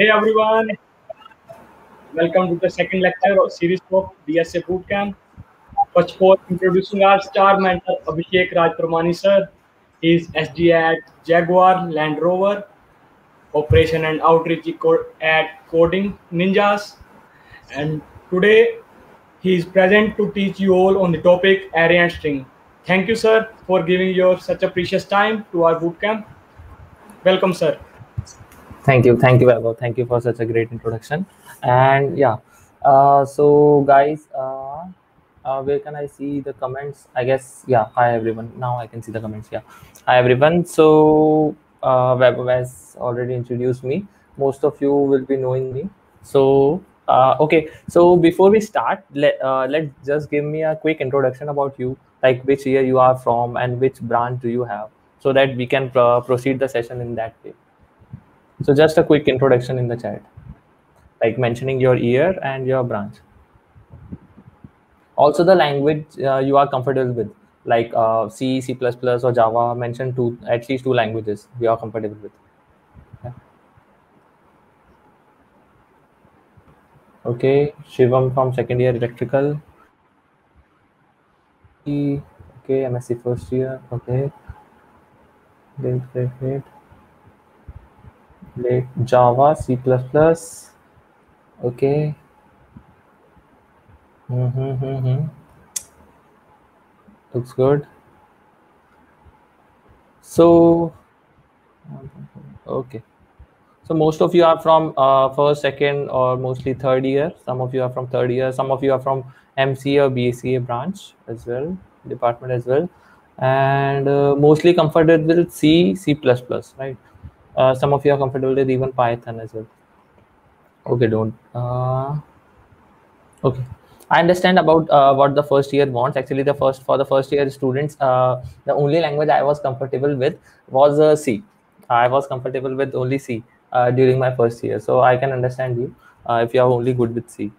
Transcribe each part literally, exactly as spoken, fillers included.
Hey everyone, welcome to the second lecture of series of D S A bootcamp. First of all, introducing our star mentor Abhishek Raj Parmani sir. He is S D at Jaguar Land Rover, Operation and Outreach at Coding Ninjas, and today he is present to teach you all on the topic array and string. Thank you sir for giving your such a precious time to our bootcamp. Welcome sir. Thank you, thank you, Vivek. Thank you for such a great introduction. And yeah, uh, so guys, uh, uh, where can I see the comments? I guess yeah. Hi everyone. Now I can see the comments. Yeah. Hi everyone. So uh, Vivek has already introduced me. Most of you will be knowing me. So uh, okay. So before we start, let uh, let's just give me a quick introduction about you, like which year you are from and which branch do you have, so that we can pr proceed the session in that way. So just a quick introduction in the chat, like mentioning your year and your branch. Also the language uh, you are comfortable with, like uh, C, C++ or Java. Mention two, at least two languages you are comfortable with. Yeah. Okay, Shivam from second year electrical. Okay, M S C first year. Okay, great, great, great. Late Java, C plus plus, okay. Mm-hmm, mm-hmm. Looks good. So, okay. So most of you are from uh, first, second, or mostly third year. Some of you are from third year. Some of you are from M C or B C A branch as well, department as well. And uh, mostly comfortable with C, C plus plus, right? Uh, some of you are comfortable with even Python as well. Okay, don't. Uh, okay, I understand about uh, what the first year wants. Actually, the first for the first year students, uh, the only language I was comfortable with was uh, C. I was comfortable with only C uh, during my first year, so I can understand you uh, if you are only good with C.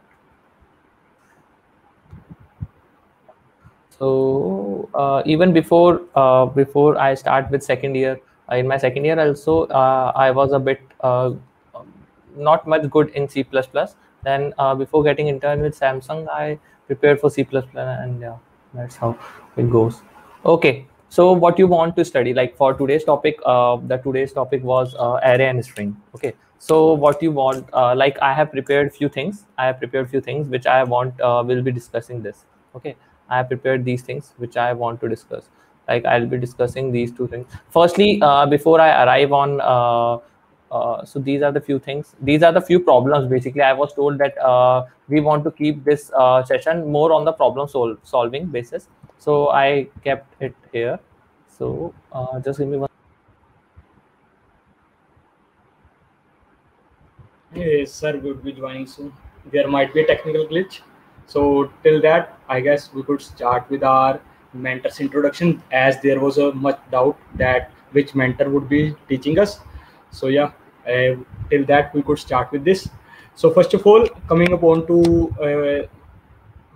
So uh, even before uh, before I start with second year. In my second year also, uh, I was a bit uh, not much good in C plus plus. Then uh, before getting intern with Samsung, I prepared for C plus plus, and yeah, that's how it goes. Okay, so what you want to study, like for today's topic, uh, the today's topic was uh, array and string. Okay, so what you want, uh, like I have prepared few things. I have prepared few things which I want, uh, will be discussing this. Okay, I have prepared these things which I want to discuss. Like I'll be discussing these two things. Firstly, uh, before I arrive on, uh, uh, so these are the few things. These are the few problems. Basically, I was told that uh, we want to keep this uh, session more on the problem sol solving basis. So I kept it here. So uh, just give me one. Hey, sir, we'll be joining soon. There might be a technical glitch. So till that, I guess we could start with our mentor's introduction, as there was a much doubt that which mentor would be teaching us. So yeah, uh, till that we could start with this. So first of all, coming upon to uh,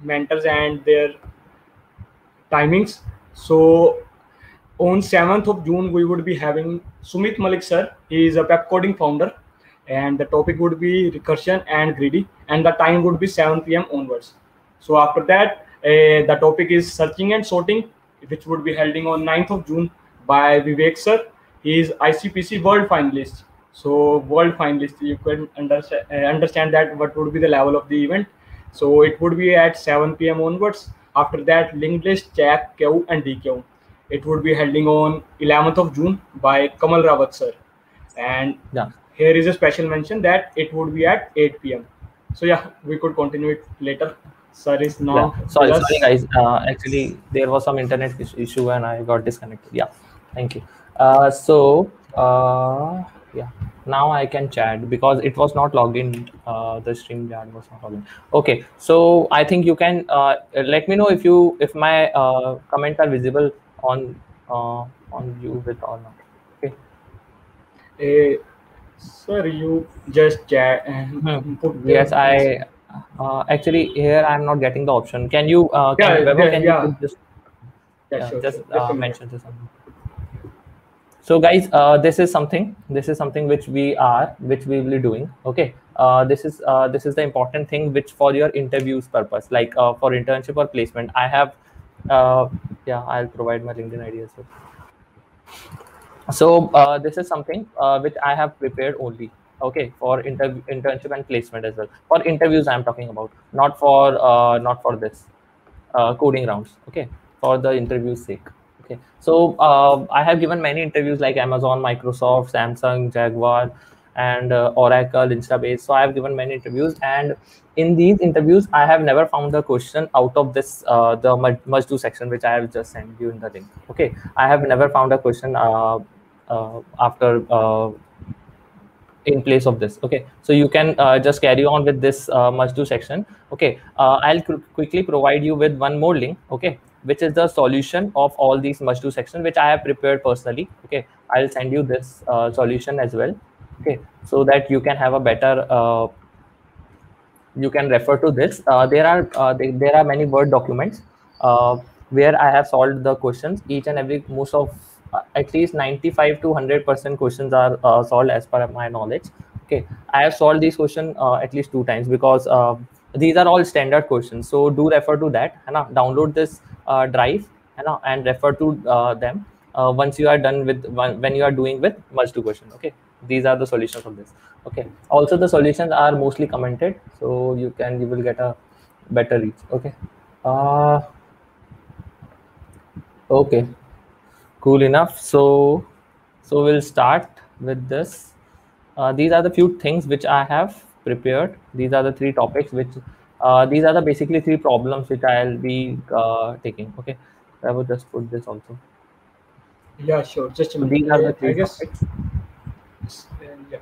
mentors and their timings. So on seventh of June we would be having Sumit Malik sir. He is a Pep Coding founder, and the topic would be recursion and greedy, and the time would be seven P M onwards. So after that, Uh, the topic is searching and sorting, which would be holding on ninth of June by Vivek sir. He is I C P C world finalist. So world finalist, you can understand, uh, understand that what would be the level of the event. So it would be at seven P M onwards. After that, linked list, chat, Q and D Q. It would be holding on eleventh of June by Kamal Rawat sir. And yeah, here is a special mention that it would be at eight P M So yeah, we could continue it later. Sorry, no. Yeah. Sorry, Plus, sorry, guys. Uh, actually, there was some internet issue and I got disconnected. Yeah, thank you. Uh, so, uh, yeah, now I can chat because it was not logged in. Uh, the stream yard was not logged in. Okay, so I think you can uh, let me know if you if my uh, comments are visible on uh, on you with or not. Okay. Uh, sir, you just chat. And put yes, I. Uh, actually, here I am not getting the option. Can you? Uh, can yeah, Weber, yeah, can yeah. you just, yeah, yeah, sure, just sure. Uh, mention this? So guys, uh, this is something, this is something which we are, which we will be doing. Okay. Uh, this is, uh, this is the important thing, which for your interviews purpose, like uh, for internship or placement, I have, uh, yeah, I'll provide my LinkedIn I D as well. So uh, this is something uh, which I have prepared only. Okay, for inter internship and placement as well. For interviews, I'm talking about, not for uh, not for this uh, coding rounds. Okay, for the interview's sake. Okay, so uh, I have given many interviews like Amazon, Microsoft, Samsung, Jaguar, and uh, Oracle, Instabase. So I have given many interviews, and in these interviews, I have never found the question out of this uh, the merge to section which I have just sent you in the link. Okay, I have never found a question uh, uh, after. Uh, in place of this. Okay, so you can uh, just carry on with this uh, must do section. Okay, uh, I'll quickly provide you with one more link, okay, which is the solution of all these must do section which I have prepared personally. Okay, I'll send you this uh, solution as well, okay, so that you can have a better uh, you can refer to this. Uh, there are uh, they, there are many Word documents uh, where I have solved the questions. Each and every most of at least ninety-five to one hundred percent questions are uh, solved as per my knowledge. Okay, I have solved these questions uh, at least two times because uh, these are all standard questions. So do refer to that, and uh, download this uh, drive and, uh, and refer to uh, them uh, once you are done with when you are doing with merge to question. Okay, these are the solutions of this. Okay, also the solutions are mostly commented, so you can you will get a better reach. Okay, uh, okay. Cool enough. So, so we'll start with this. Uh, these are the few things which I have prepared. These are the three topics which, uh, these are the basically three problems which I'll be uh, taking. Okay, I will just put this also. Yeah, sure. Just a minute. These are the three I guess. Topics. Uh, yeah,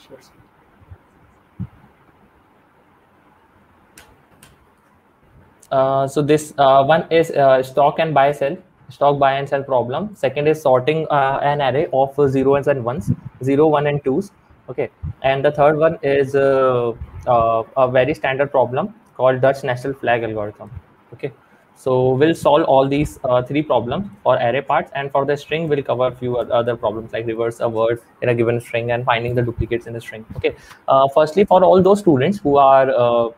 sure. Uh, so this uh, one is uh, stock and buy sell. Stock buy and sell problem. Second is sorting uh, an array of zeros and ones, zero, one, and twos. Okay, and the third one is uh, uh, a very standard problem called Dutch National Flag algorithm. Okay, so we'll solve all these uh, three problems for array parts, and for the string we'll cover a few other problems like reverse a word in a given string and finding the duplicates in the string. Okay, uh, firstly for all those students who are uh,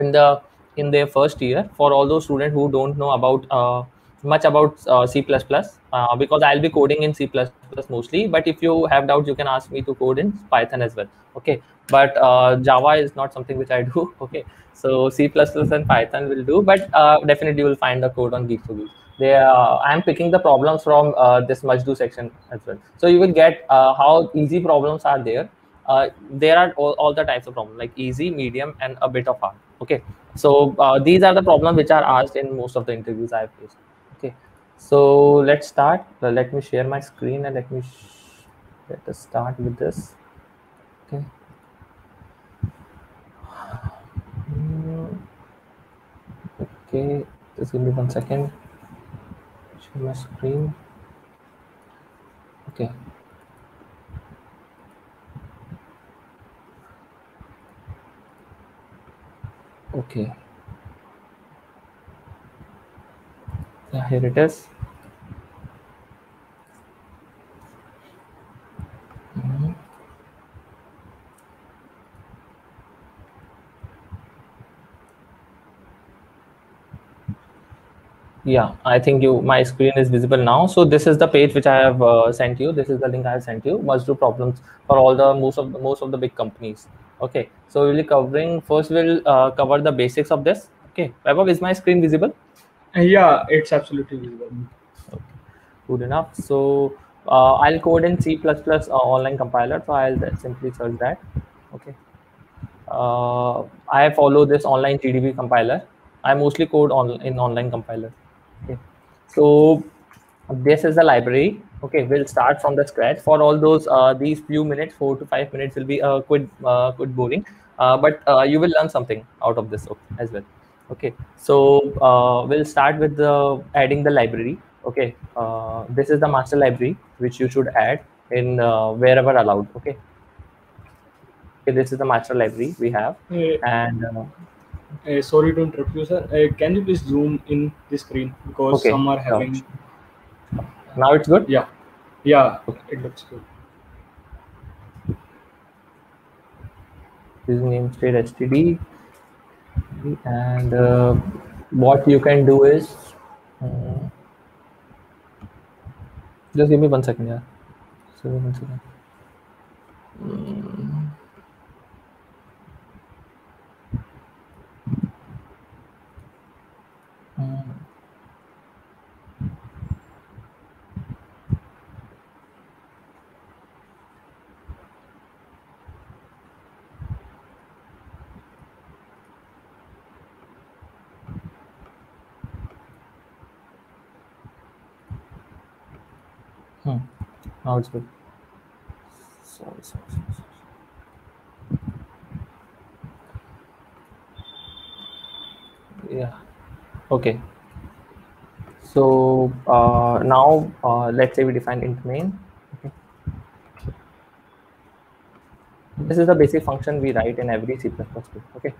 in the in their first year, for all those students who don't know about uh, much about uh, C plus plus uh, because I'll be coding in C plus plus mostly, but if you have doubts you can ask me to code in Python as well. Okay, but uh, Java is not something which I do. Okay, so C plus plus and Python will do, but uh, definitely you will find the code on GeeksforGeeks. They uh, I am picking the problems from uh, this much do section as well, so you will get uh, how easy problems are there. Uh, there are all, all the types of problems like easy, medium, and a bit of hard. Okay, so uh, these are the problems which are asked in most of the interviews I have faced. Okay, so let's start. Well, let me share my screen and let me let us start with this. Okay. Okay, just give me one second. Share my screen. Okay. Okay. Yeah, here it is. Mm-hmm. Yeah, I think you my screen is visible now. So this is the page which I have uh, sent you. This is the link I have sent you. Must do problems for all the most of the, most of the big companies. Okay, so we'll be covering first. We'll uh, cover the basics of this. Okay, Vaibhav, is my screen visible? Yeah, it's absolutely visible. Okay, good enough. So uh, I'll code in C plus plus uh, online compiler, so I'll simply search that. Okay, uh, I follow this online G D B compiler. I mostly code on in online compiler. Okay, so this is the library. Okay, we'll start from the scratch. For all those uh, these few minutes, four to five minutes will be uh, quite uh, quite boring, uh, but uh, you will learn something out of this as well. Okay, so uh, we'll start with the adding the library. Okay, uh, this is the master library which you should add in uh, wherever allowed. Okay. Okay, this is the master library we have. Hey, and uh, hey, sorry to interrupt you, sir. Uh, can you please zoom in the screen because okay, some are having. Now it's good. Yeah, Yeah, it looks good. Use namespace H T T P, and uh, what you can do is uh, just give me one second, yeah. So one second. Mm. Mm. Hmm. Now it's good. Sorry, sorry, sorry, sorry. Yeah. Okay. So uh, now uh, let's say we define int main. Okay. This is the basic function we write in every C plus plus script. Okay.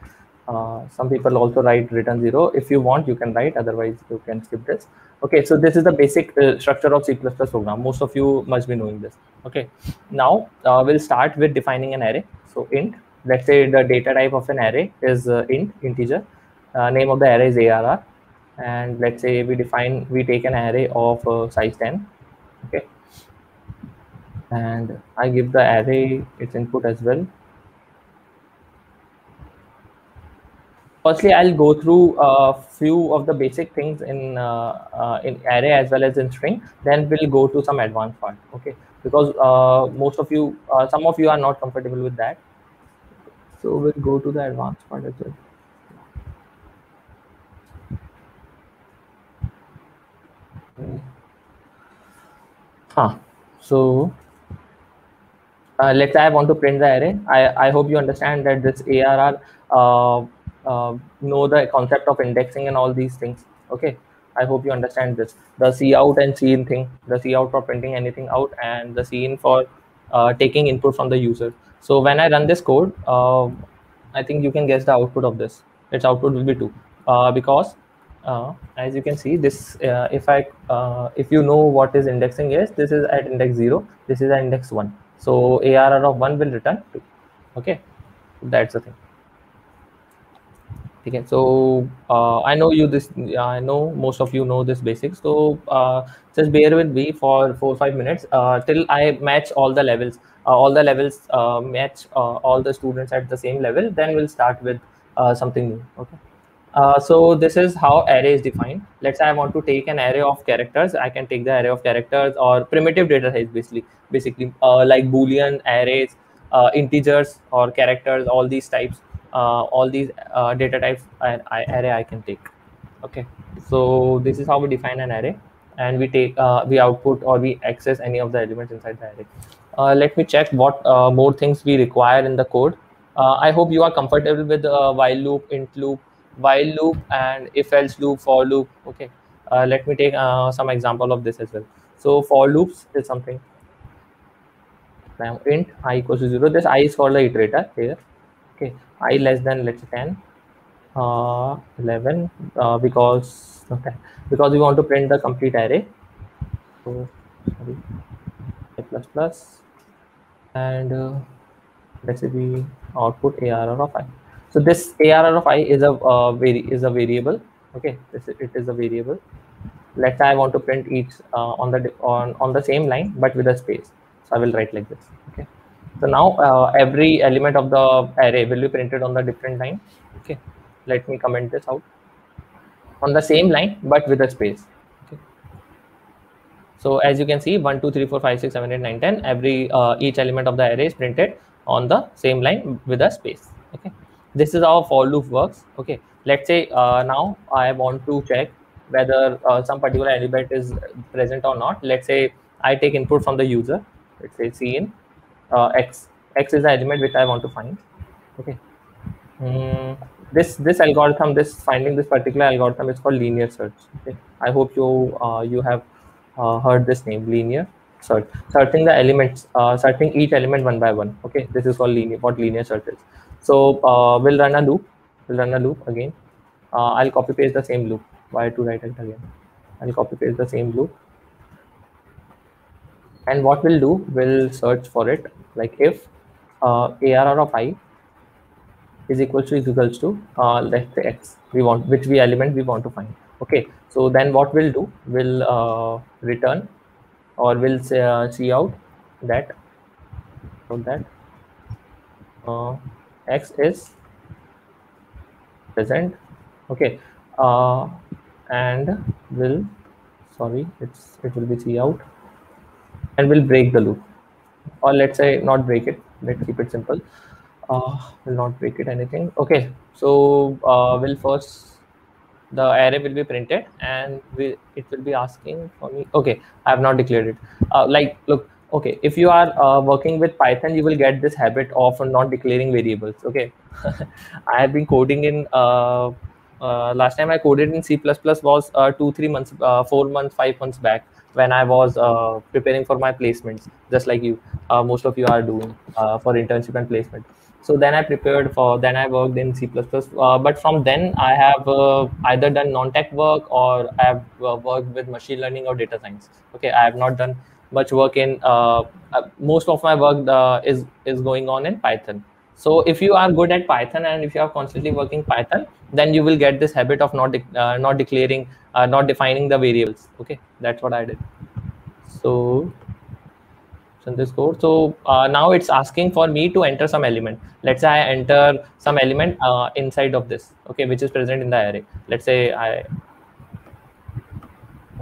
Uh, some people also write return zero. If you want, you can write, otherwise you can skip this. Okay, so this is the basic uh, structure of C plus plus program. Most of you must be knowing this. Okay, now uh, we'll start with defining an array. So int, let's say the data type of an array is uh, int, integer. Uh, name of the array is arr. And let's say we define, we take an array of uh, size ten. Okay. And I give the array its input as well. Firstly, I'll go through a few of the basic things in uh, uh, in array as well as in string. Then we'll go to some advanced part, okay? Because uh, most of you, uh, some of you are not comfortable with that. So we'll go to the advanced part as well. Okay. Huh. So uh, let's say I want to print the array. I, I hope you understand that this arr, uh, Uh, know the concept of indexing and all these things. Okay, I hope you understand this. The C out and C in thing, the C out for printing anything out, and the C in for uh, taking input from the user. So when I run this code, uh, I think you can guess the output of this. Its output will be two, uh, because uh, as you can see, this uh, if I uh, if you know what is indexing is, this is at index zero, this is at index one. So arr of one will return two. Okay, that's the thing. Okay, so uh, I know you this. I know most of you know this basics. So uh, just bear with me for four five minutes uh, till I match all the levels. Uh, all the levels uh, match uh, all the students at the same level. Then we'll start with uh, something new. Okay. Uh, so this is how array is defined. Let's say I want to take an array of characters. I can take the array of characters or primitive data types, basically, basically uh, like Boolean arrays, uh, integers or characters. All these types. Uh, all these uh, data types and array I can take. Okay, so this is how we define an array, and we take uh, we output or we access any of the elements inside the array. Uh, let me check what uh, more things we require in the code. Uh, I hope you are comfortable with uh, while loop, int loop, while loop, and if else loop, for loop. Okay, uh, let me take uh, some example of this as well. So for loops is something. Now int I equals to zero. This I is for the iterator here. Okay, I less than let's say ten, uh, eleven, uh, because okay, because we want to print the complete array. So sorry, I plus plus, and uh, let's say we output arr of I. So this arr of I is a uh, vari is a variable. Okay, this is, it is a variable. Let's say I want to print each uh, on the on on the same line but with a space. So I will write like this. Okay. So now uh, every element of the array will be printed on the different line. Okay, let me comment this out. On the same line, but with a space. Okay. So as you can see, one, two, three, four, five, six, seven, eight, nine, ten. Every uh, each element of the array is printed on the same line with a space. Okay, this is how for loop works. Okay, let's say uh, now I want to check whether uh, some particular element is present or not. Let's say I take input from the user. Let's say C in. Uh, x x is the element which I want to find. Okay, mm, this this algorithm, this finding this particular algorithm is called linear search. Okay, I hope you uh, you have uh, heard this name, linear search. Searching the elements, uh, searching each element one by one. Okay, this is called linear. What linear search is. So uh, we'll run a loop. We'll run a loop again. Uh, I'll copy paste the same loop. Why to write it again? I'll copy paste the same loop. And what we'll do, we'll search for it, like if uh, A R R of I is equals to equals to uh, let's say X, we want which we element we want to find. Okay, so then what we'll do, we'll uh, return, or we'll say uh, see out that so that uh, X is present. Okay, uh, and we'll sorry it's it will be see out, and we'll break the loop, or let's say not break it, let's keep it simple. Uh, will not break it anything. Okay, so uh, we'll first the array will be printed, and we it will be asking for me. Okay, I have not declared it. Uh, like look, okay, if you are uh, working with Python, you will get this habit of not declaring variables. Okay, I have been coding in uh, uh, last time I coded in C plus plus was uh, two three months, uh, four months, five months back, when I was uh, preparing for my placements, just like you, uh, most of you are doing uh, for internship and placement. So then I prepared for, then I worked in C plus plus, uh, but from then I have uh, either done non-tech work, or I have uh, worked with machine learning or data science. Okay, I have not done much work in, uh, uh, most of my work uh, is, is going on in Python. So if you are good at Python, and if you are constantly working Python, then you will get this habit of not, de uh, not declaring, uh, not defining the variables. Okay, that's what I did. So. In this code, so uh, now it's asking for me to enter some element. Let's say I enter some element uh, inside of this, okay, which is present in the array. Let's say I,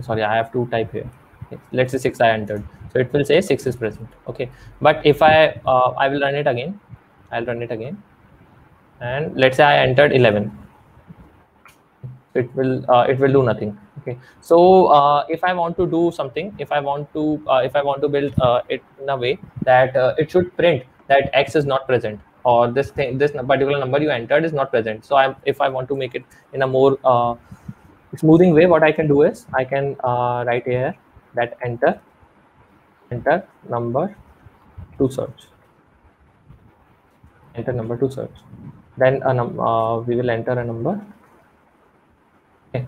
sorry, I have to type here. Okay. Let's say six I entered, so it will say six is present. Okay, but if I, uh, I will run it again. I'll run it again, and let's say I entered eleven. It will, uh, it will do nothing. Okay, so uh, if I want to do something, if I want to, uh, if I want to build uh, it in a way that uh, it should print that X is not present, or this thing, this particular number you entered is not present. So I, if I want to make it in a more uh, smoothing way, what I can do is I can uh, write here that enter, enter number to search, enter number to search. Then a num uh, we will enter a number. Okay.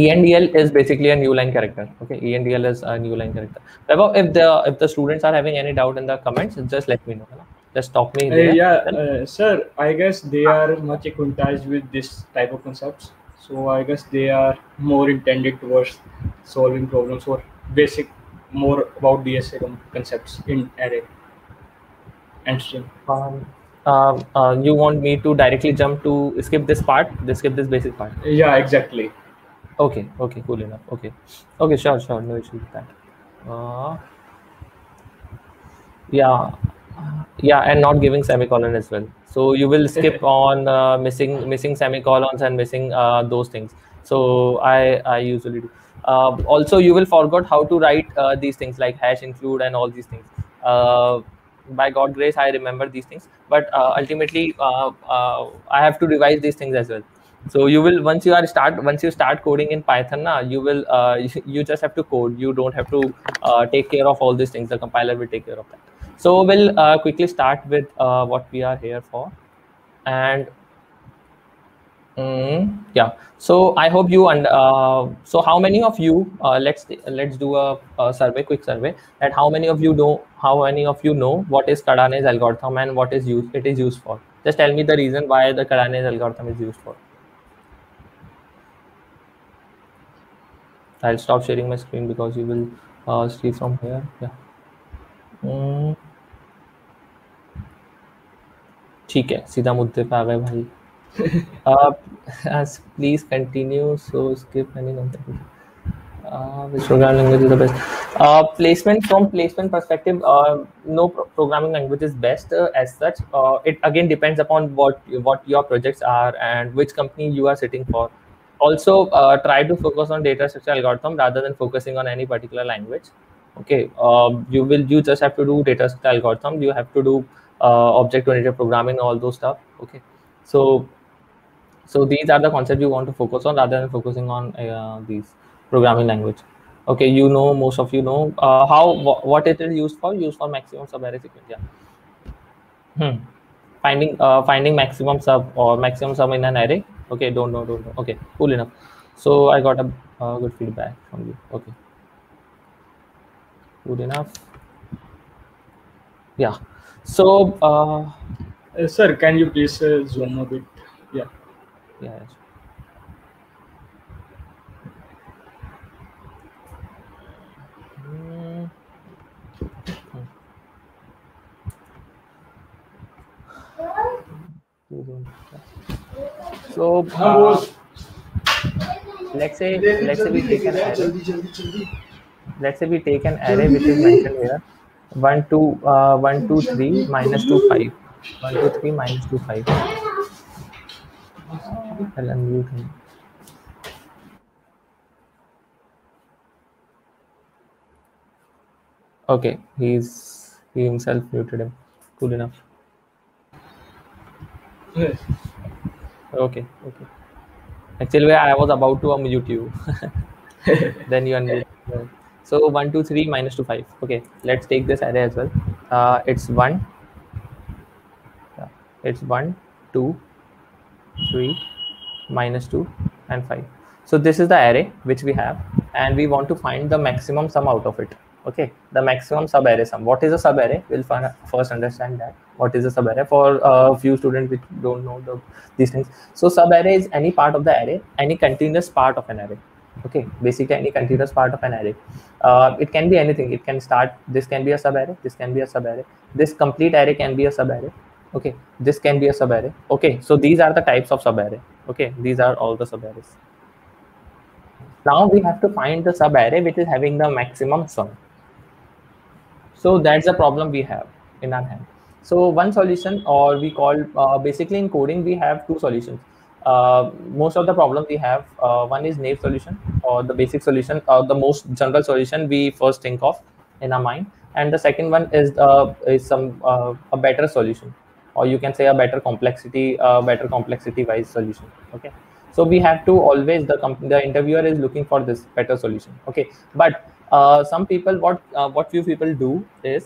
E N D L is basically a new line character. Okay, E N D L is a new line character. If the if the students are having any doubt in the comments, just let me know. Just stop me. Uh, yeah, uh, sir. I guess they are much acquainted with this type of concepts, so I guess they are more intended towards solving problems or basic more about D S A concepts in array and string. Um, Uh, uh, you want me to directly jump to skip this part, this skip this basic part? Yeah, exactly. Okay, okay, cool enough. Okay, okay, sure, sure, no issue with that. Uh, yeah, yeah, and not giving semicolon as well. So you will skip on uh, missing missing semicolons and missing uh, those things. So I I usually do. Uh, also, you will forget how to write uh, these things like hash include and all these things. Uh, by God's grace, I remember these things, but uh, ultimately uh, uh, I have to revise these things as well. So you will, once you are start, once you start coding in Python, na, you will, uh, you, you just have to code. You don't have to uh, take care of all these things. The compiler will take care of that. So we'll uh, quickly start with uh, what we are here for. And mm, yeah, so I hope you, and uh, so how many of you, uh, let's, let's do a, a survey, quick survey, and how many of you know, how many of you know what is Kadane's algorithm and what is used, it is used for? Just tell me the reason why the Kadane's algorithm is used for. I'll stop sharing my screen because you will uh, see from here. Yeah. Mm. ठीक है, सीधा मुद्दे पे आ गए भाई. Uh, as please continue, so skip any number. Uh, which programming language is the best? Uh, placement, from placement perspective, uh, no pro programming language is best uh, as such. Uh, it again depends upon what what your projects are and which company you are sitting for. Also, uh, try to focus on data structure algorithm rather than focusing on any particular language. Okay, uh, you will you just have to do data structure algorithm. You have to do uh, object-oriented programming, all those stuff. Okay, so. So these are the concepts you want to focus on rather than focusing on uh, these programming language. Okay, you know, most of you know uh, how wh what it is used for. Used for maximum sub-array sequence. Yeah. Hmm. Finding uh, finding maximum sub or maximum sum in an array. Okay, don't know, don't know. Okay, cool enough. So I got a uh, good feedback from you. Okay. Good enough. Yeah. So, uh, uh, sir, can you please uh, zoom a bit? Yeah. Yeah. So, uh, let's say let's say we take an array. Let's say we take an array which is mentioned here. One two uh, one two three minus two five. One two three minus two five. I'll unmute him. Okay, he's he himself muted him. Cool enough. Yes. Okay. Okay. Actually, I was about to unmute you. Then you unmute. So one, two, three, minus two, five. Okay. Let's take this array as well. Uh, it's one. It's one, two, three, minus two, and five. So this is the array which we have, and we want to find the maximum sum out of it. Okay, the maximum sub-array sum. What is a sub-array? We'll first understand that. What is a sub-array? For uh, few students which don't know the, these things. So sub-array is any part of the array, any continuous part of an array. Okay, basically any continuous part of an array. Uh, it can be anything. It can start, this can be a sub-array, this can be a sub-array. This complete array can be a sub-array. Okay, this can be a sub-array. Okay, so these are the types of sub-array. Okay, these are all the sub-arrays. Now we have to find the sub-array which is having the maximum sum. So that's the problem we have in our hand. So one solution, or we call uh, basically in coding, we have two solutions. Uh, most of the problems we have, uh, one is naive solution, or the basic solution, or the most general solution we first think of in our mind. And the second one is, uh, is some uh, a better solution, or you can say a better complexity, uh, better complexity wise solution. Okay. So we have to always, the, the interviewer is looking for this better solution. Okay. But Uh, some people, what uh, what few people do is,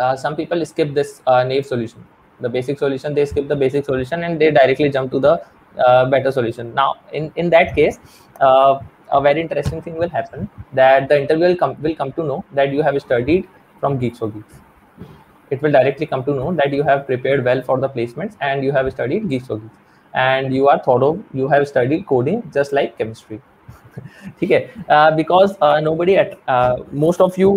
uh, some people skip this uh, naive solution, the basic solution. They skip the basic solution and they directly jump to the uh, better solution. Now, in in that case, uh, a very interesting thing will happen, that the interviewer will come will come to know that you have studied from GeeksforGeeks. It will directly come to know that you have prepared well for the placements and you have studied GeeksforGeeks, and you are thorough. You have studied coding just like chemistry. ठीक है, because uh, nobody at uh, most of you,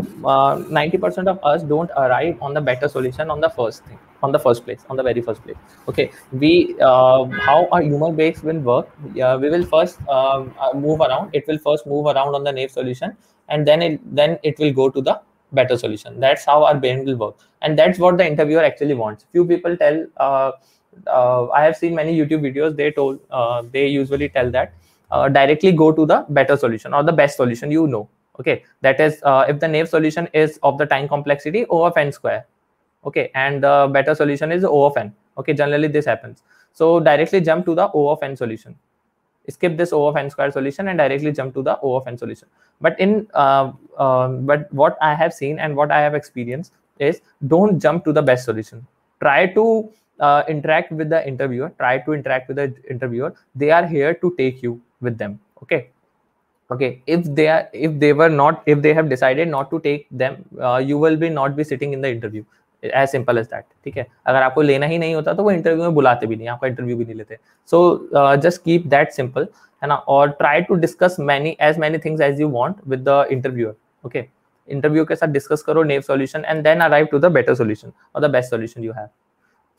ninety percent uh, of us don't arrive on the better solution on the first thing, on the first place, on the very first place. Okay, we uh, how our human brains will work. Uh, we will first uh, move around. It will first move around on the naive solution, and then it, then it will go to the better solution. That's how our brain will work, and that's what the interviewer actually wants. Few people tell. Uh, uh, I have seen many YouTube videos. They told uh, they usually tell that. Uh, directly go to the better solution or the best solution, you know. Okay, that is uh, if the naive solution is of the time complexity O of n square, okay, and the better solution is O of n. Okay, generally this happens. So directly jump to the O of n solution, skip this O of n square solution and directly jump to the O of n solution. But in uh, uh, but what I have seen and what I have experienced is, don't jump to the best solution. Try to uh, interact with the interviewer. Try to interact with the interviewer. They are here to take you with them. Okay, okay, if they are if they were not if they have decided not to take them, uh, you will be not be sitting in the interview. As simple as that. ठीक है, अगर आपको लेना ही नहीं होता तो वो interview में बुलाते भी नहीं, आपका इंटरव्यू भी नहीं लेते. So uh, just keep that simple, है ना, और try to discuss many as many things as you want with the interviewer. Okay, interview के साथ discuss करो naive solution and then arrive to the better solution or the best solution you have.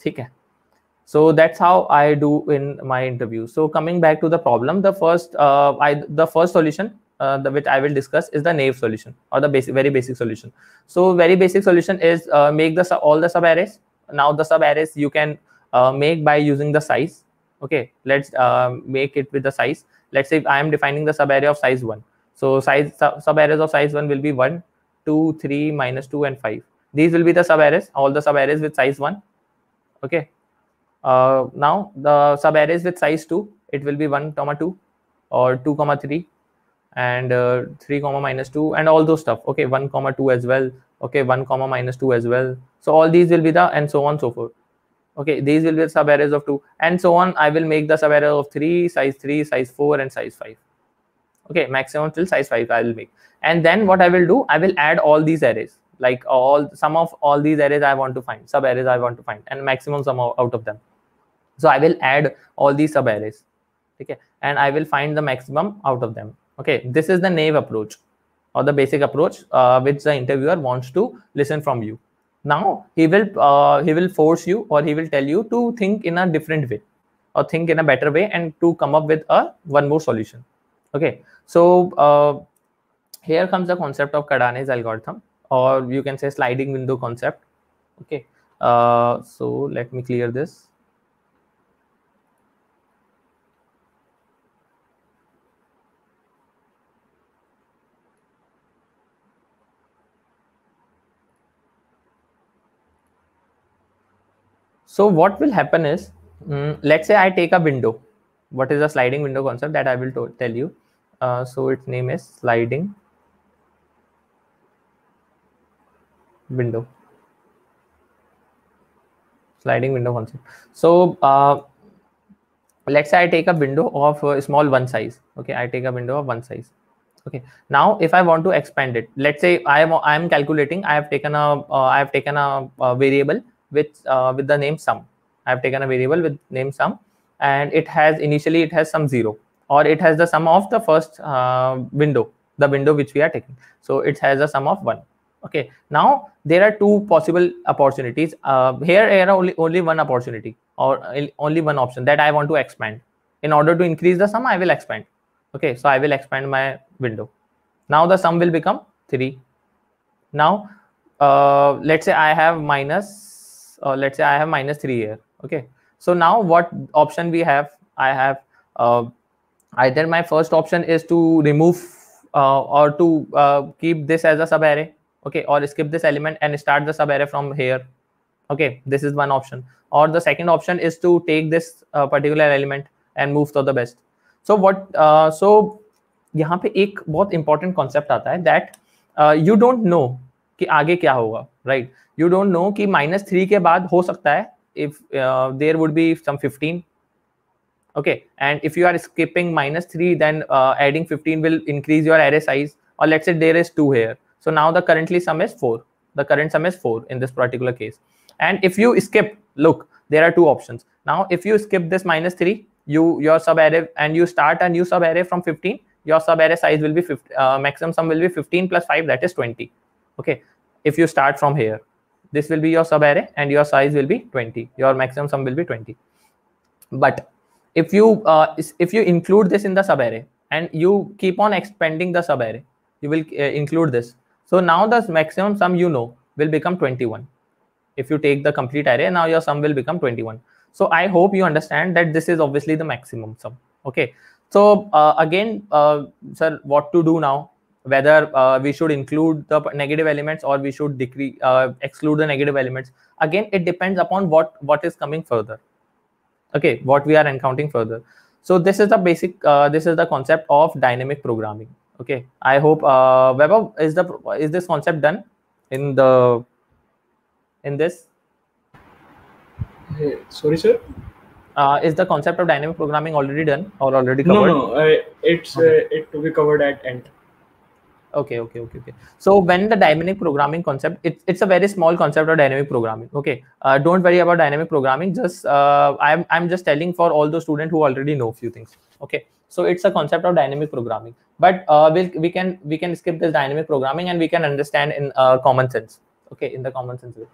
ठीक है. So that's how I do in my interview. So coming back to the problem, the first uh, I, the first solution uh, the, which I will discuss is the naive solution or the basic, very basic solution. So very basic solution is uh, make the all the sub arrays. Now the sub arrays you can uh, make by using the size. Okay, let's uh, make it with the size. Let's say I am defining the sub array of size one. So size sub, sub arrays of size one will be one, two, three, minus two, and five. These will be the sub arrays. All the sub arrays with size one. Okay. Uh, now the sub arrays with size two, it will be one comma two or two comma three and uh, three comma minus two and all those stuff. Okay, one comma two as well. Okay, one comma minus two as well. So all these will be the, and so on so forth. Okay, these will be the sub arrays of two and so on. I will make the sub array of three, size three, size four, and size five. Okay, maximum till size five I will make. And then what I will do, I will add all these arrays, like all sum of all these arrays I want to find, sub arrays I want to find, and maximum sum out of them. So I will add all these sub arrays, okay, and I will find the maximum out of them. Okay, this is the naive approach or the basic approach uh, which the interviewer wants to listen from you. Now he will uh, he will force you, or he will tell you to think in a different way, or think in a better way, and to come up with a one more solution. Okay, so uh, here comes the concept of Kadane's algorithm, or you can say sliding window concept. Okay, uh, so let me clear this. So what will happen is, um, let's say I take a window. What is a sliding window concept that I will tell you? Uh, so its name is sliding window. Sliding window concept. So uh, let's say I take a window of a small one size. Okay, I take a window of one size. Okay. Now, if I want to expand it, let's say I am I am calculating. I have taken a uh, I have taken a, a variable. With uh, with the name sum, I have taken a variable with name sum, and it has initially it has some zero, or it has the sum of the first uh, window, the window which we are taking. So it has a sum of one. Okay. Now there are two possible opportunities. Uh, here, here only only one opportunity, or only one option, that I want to expand. In order to increase the sum, I will expand. Okay. So I will expand my window. Now the sum will become three. Now uh, let's say I have minus. Uh, let's say I have minus three here. Okay, so now what option we have? I have uh, either my first option is to remove uh, or to uh, keep this as a sub array. Okay, or skip this element and start the sub array from here. Okay, this is one option. Or the second option is to take this uh, particular element and move to the best. So what? Uh, so यहाँ पे एक बहुत important concept आता है, that uh, you don't know कि आगे क्या होगा, right? You don't know कि माइनस थ्री के बाद हो सकता है if uh, there would be some fifteen, okay, and if you are skipping minus three, then uh, adding fifteen will increase your array size. Or let's say there is two here, so now the currently sum is four. The current sum is four in this particular case. And if you skip, look, there are two options. Now, if you skip this minus three, you your sub array, and you start a new sub array from fifteen, your sub array size will be fifty. Uh, maximum sum will be fifteen plus five, that is twenty. Okay, if you start from here. This will be your sub array, and your size will be twenty. Your maximum sum will be twenty. But if you uh, if you include this in the sub array and you keep on expanding the sub array, you will uh, include this. So now the maximum sum, you know, will become twenty-one. If you take the complete array, now your sum will become twenty-one. So I hope you understand that this is obviously the maximum sum. Okay. So uh, again, uh, sir, what to do now? Whether uh, we should include the negative elements, or we should decrease, uh, exclude the negative elements. Again, it depends upon what what is coming further. Okay, what we are encountering further. So this is the basic. Uh, this is the concept of dynamic programming. Okay, I hope uh, Vaibhav, is the is this concept done in the in this? Hey, sorry, sir. Uh, is the concept of dynamic programming already done or already covered? No, no, uh, it's okay. uh, it to be covered at end. Okay, okay, okay, okay. So when the dynamic programming concept, it's it's a very small concept of dynamic programming. Okay, uh, don't worry about dynamic programming. Just uh, I'm I'm just telling for all those students who already know few things. Okay, so it's a concept of dynamic programming. But uh, we we'll, we can we can skip this dynamic programming, and we can understand in uh, common sense. Okay, in the common sense way.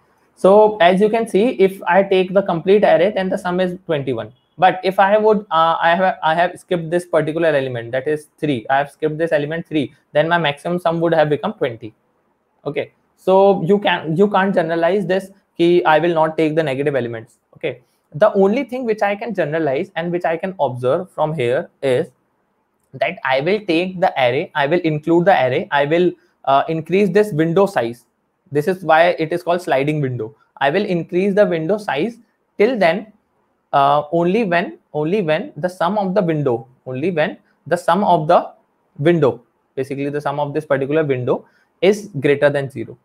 So as you can see, if I take the complete array, then the sum is twenty-one. But if I would, uh, I have I have skipped this particular element, that is three. I have skipped this element three. Then my maximum sum would have become twenty. Okay. So you can you can't generalize this. Ki I will not take the negative elements. Okay. The only thing which I can generalize and which I can observe from here is that I will take the array. I will include the array. I will uh, increase this window size. This is why it is called sliding window. I will increase the window size till then. Uh, only when only when the sum of the window only when the sum of the window, basically the sum of this particular window, is greater than zero.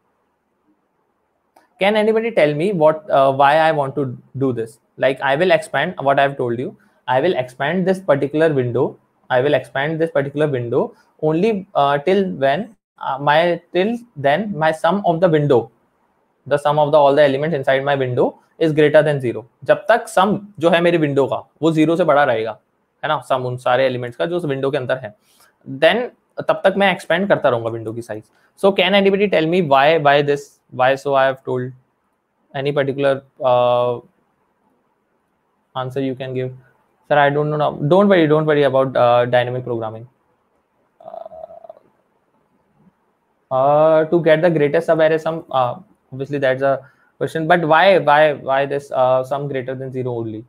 Can anybody tell me what uh, why I want to do this? Like, I will expand what I've told you. I will expand this particular window I will expand this particular window only uh, till when uh, my till then my sum of the window, the sum of the all the elements inside my window is greater than zero. जब तक sum जो है मेरी window का वो zero से बड़ा रहेगा, है ना, sum उन सारे elements का जो उस window के अंदर है, then तब तक मैं expand करता रहूँगा window की size. So can anybody tell me why why this why so I have told any particular uh, answer you can give? Sir, I don't know. Don't worry. Don't worry about uh, dynamic programming. Uh, uh, to get the greatest sub array sum, uh, obviously that's a question. But why, why, why this uh, sum greater than zero only?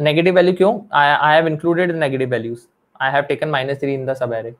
Negative value क्यों? I I have included the negative values. I have taken minus three in the sub array.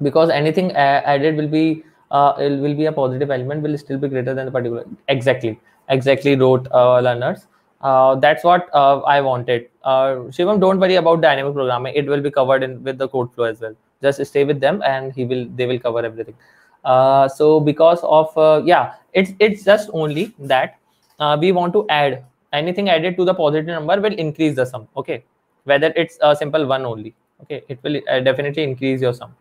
Because anything added will be. Uh, it will be a positive element, will still be greater than the particular. Exactly, exactly wrote uh, learners. Uh, that's what uh, I wanted. Uh, Shivam, don't worry about dynamic programming. It will be covered in with the code flow as well. Just stay with them, and he will. They will cover everything. Uh, so because of uh, yeah, it's it's just only that uh, we want to add anything added to the positive number will increase the sum. Okay, whether it's a simple one only. Okay, it will uh, definitely increase your sum.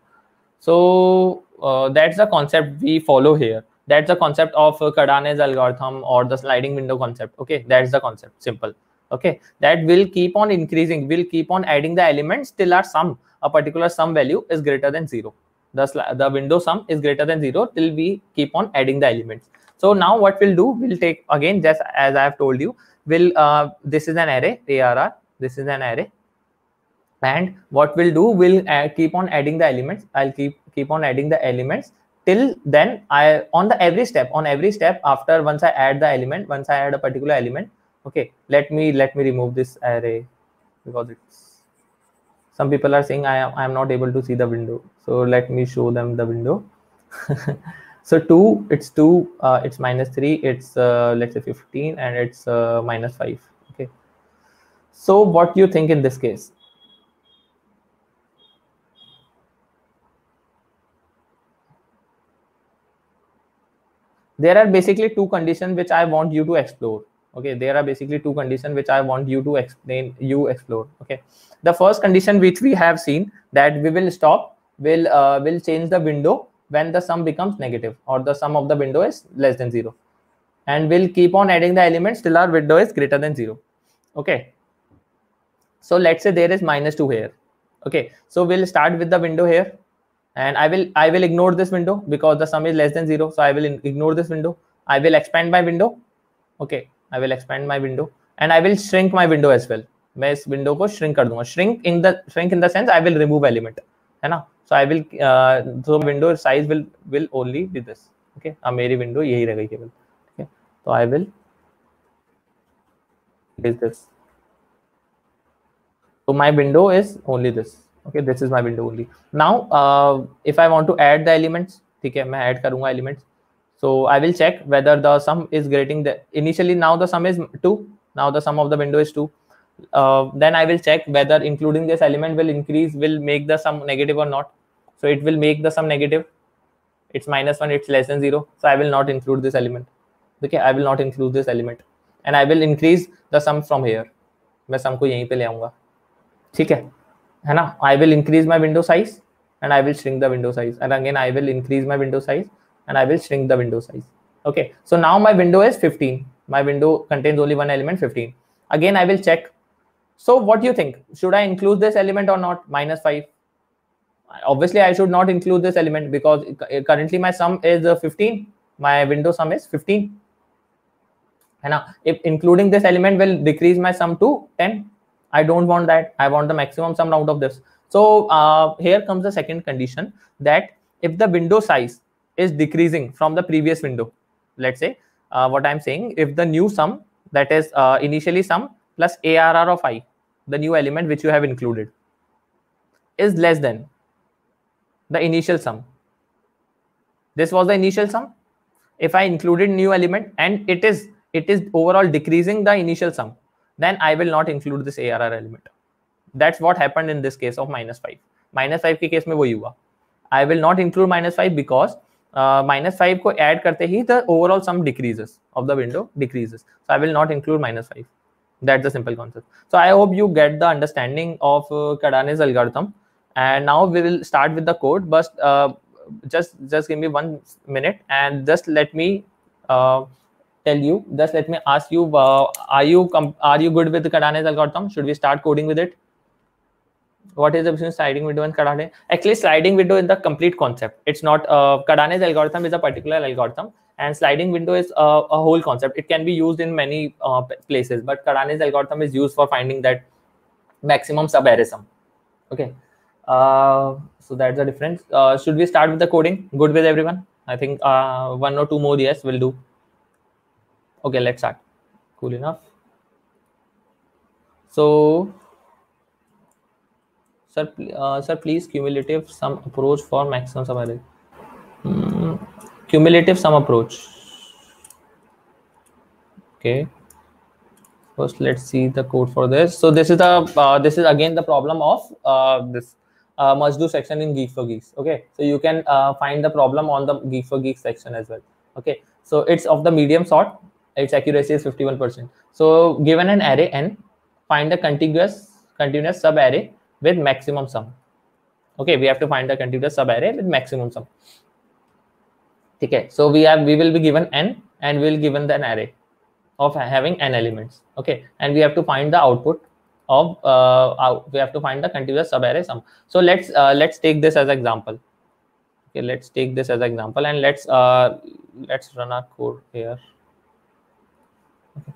So uh, that's the concept we follow here. That's the concept of uh, Kadane's algorithm or the sliding window concept. Okay, that's the concept. Simple. Okay, that will keep on increasing. We'll keep on adding the elements till our sum, a particular sum value is greater than zero. The the window sum is greater than zero till we keep on adding the elements. So now what we'll do? We'll take again just as I have told you. We'll uh, this is an array A R R. This is an array. And what we'll do, we'll uh, keep on adding the elements. I'll keep keep on adding the elements till then. I on the every step, on every step after once I add the element, once I add a particular element. Okay, let me let me remove this array because it's some people are saying I am I am not able to see the window. So let me show them the window. So two, it's two, uh, it's minus three, it's uh, let's say fifteen, and it's uh, minus five. Okay. So what do you think in this case? There are basically two conditions which I want you to explore. Okay, there are basically two conditions which I want you to explain, you explore. Okay, the first condition which we have seen, that we will stop, will uh, will change the window when the sum becomes negative or the sum of the window is less than zero, and we'll keep on adding the elements till our window is greater than zero. Okay, so let's say there is minus two here. Okay, so we'll start with the window here. And I will I will ignore this window because the sum is less than zero. So I will ignore this window. I will expand my window. Okay, I will expand my window, and I will shrink my window as well. मैं इस window को shrink कर दूँगा. Shrink in the shrink in the sense I will remove element, है ना? So I will uh, so window size will will only be this. Okay, अब मेरी window यही रह गई केवल. Okay, so I will is this. So my window is only this. Okay, this is my window only. Now, uh, if I want to add the elements, okay, मैं add करूँगा elements. So I will check whether the sum is greater than initially. Now the sum is two. Now the sum of the window is two. Uh, then I will check whether including this element will increase, will make the sum negative or not. So it will make the sum negative. It's minus one. It's less than zero. So I will not include this element. Okay, I will not include this element, and I will increase the sum from here. मैं sum को यहीं पे ले आऊँगा. ठीक है? है ना, I will increase my window size and I will shrink the window size, and again I will increase my window size and I will shrink the window size. Okay, so now my window is fifteen. My window contains only one element fifteen. Again I will check. So what you think, should I include this element or not? Minus five. Obviously I should not include this element because currently my sum is fifteen. My window sum is fifteen, है ना. If including this element will decrease my sum to ten. I don't want that. I want the maximum sum out of this. So uh, here comes the second condition, that if the window size is decreasing from the previous window, let's say uh, what I'm saying, if the new sum, that is uh, initially sum plus A R R of I, the new element which you have included, is less than the initial sum. This was the initial sum. If I included new element and it is it is overall decreasing the initial sum, then I will not include this A R R element. That's what happened in this case of minus five. Minus five के case में वो हुआ. I will not include minus five because minus five को add करते ही the overall sum decreases of the window decreases. So I will not include minus five. That's the simple concept. So I hope you get the understanding of uh, Kadane's algorithm. And now we will start with the code. But uh, just just give me one minute and just let me uh, tell you. Just let me ask you: uh, Are you are you good with Kadane's algorithm? Should we start coding with it? What is the difference sliding window and Kadane? Actually, sliding window is the complete concept. It's not uh, Kadane's algorithm is a particular algorithm, and sliding window is uh, a whole concept. It can be used in many uh, places, but Kadane's algorithm is used for finding that maximum subarray sum. Okay, uh, so that's the difference. Uh, should we start with the coding? Good with everyone? I think uh, one or two more yes will do. Okay, let's start. Cool enough. So. Sir, uh, sir, please cumulative sum approach for maximum sum array. Mm, cumulative sum approach. Okay. First, let's see the code for this. So this is the uh, this is again the problem of uh, this uh, must do section in Geeks for Geeks. Okay. So you can uh, find the problem on the Geeks for Geeks section as well. Okay. So it's of the medium sort. Its accuracy is fifty-one percent. So given an array n, find the contiguous continuous sub array with maximum sum. Okay, we have to find the contiguous sub array with maximum sum. Okay, so we have we will be given n and we will given an array of having n elements. Okay, and we have to find the output of uh, out, we have to find the contiguous sub array sum. So let's uh, let's take this as example. Okay, let's take this as example and let's uh, let's run our code here. Okay.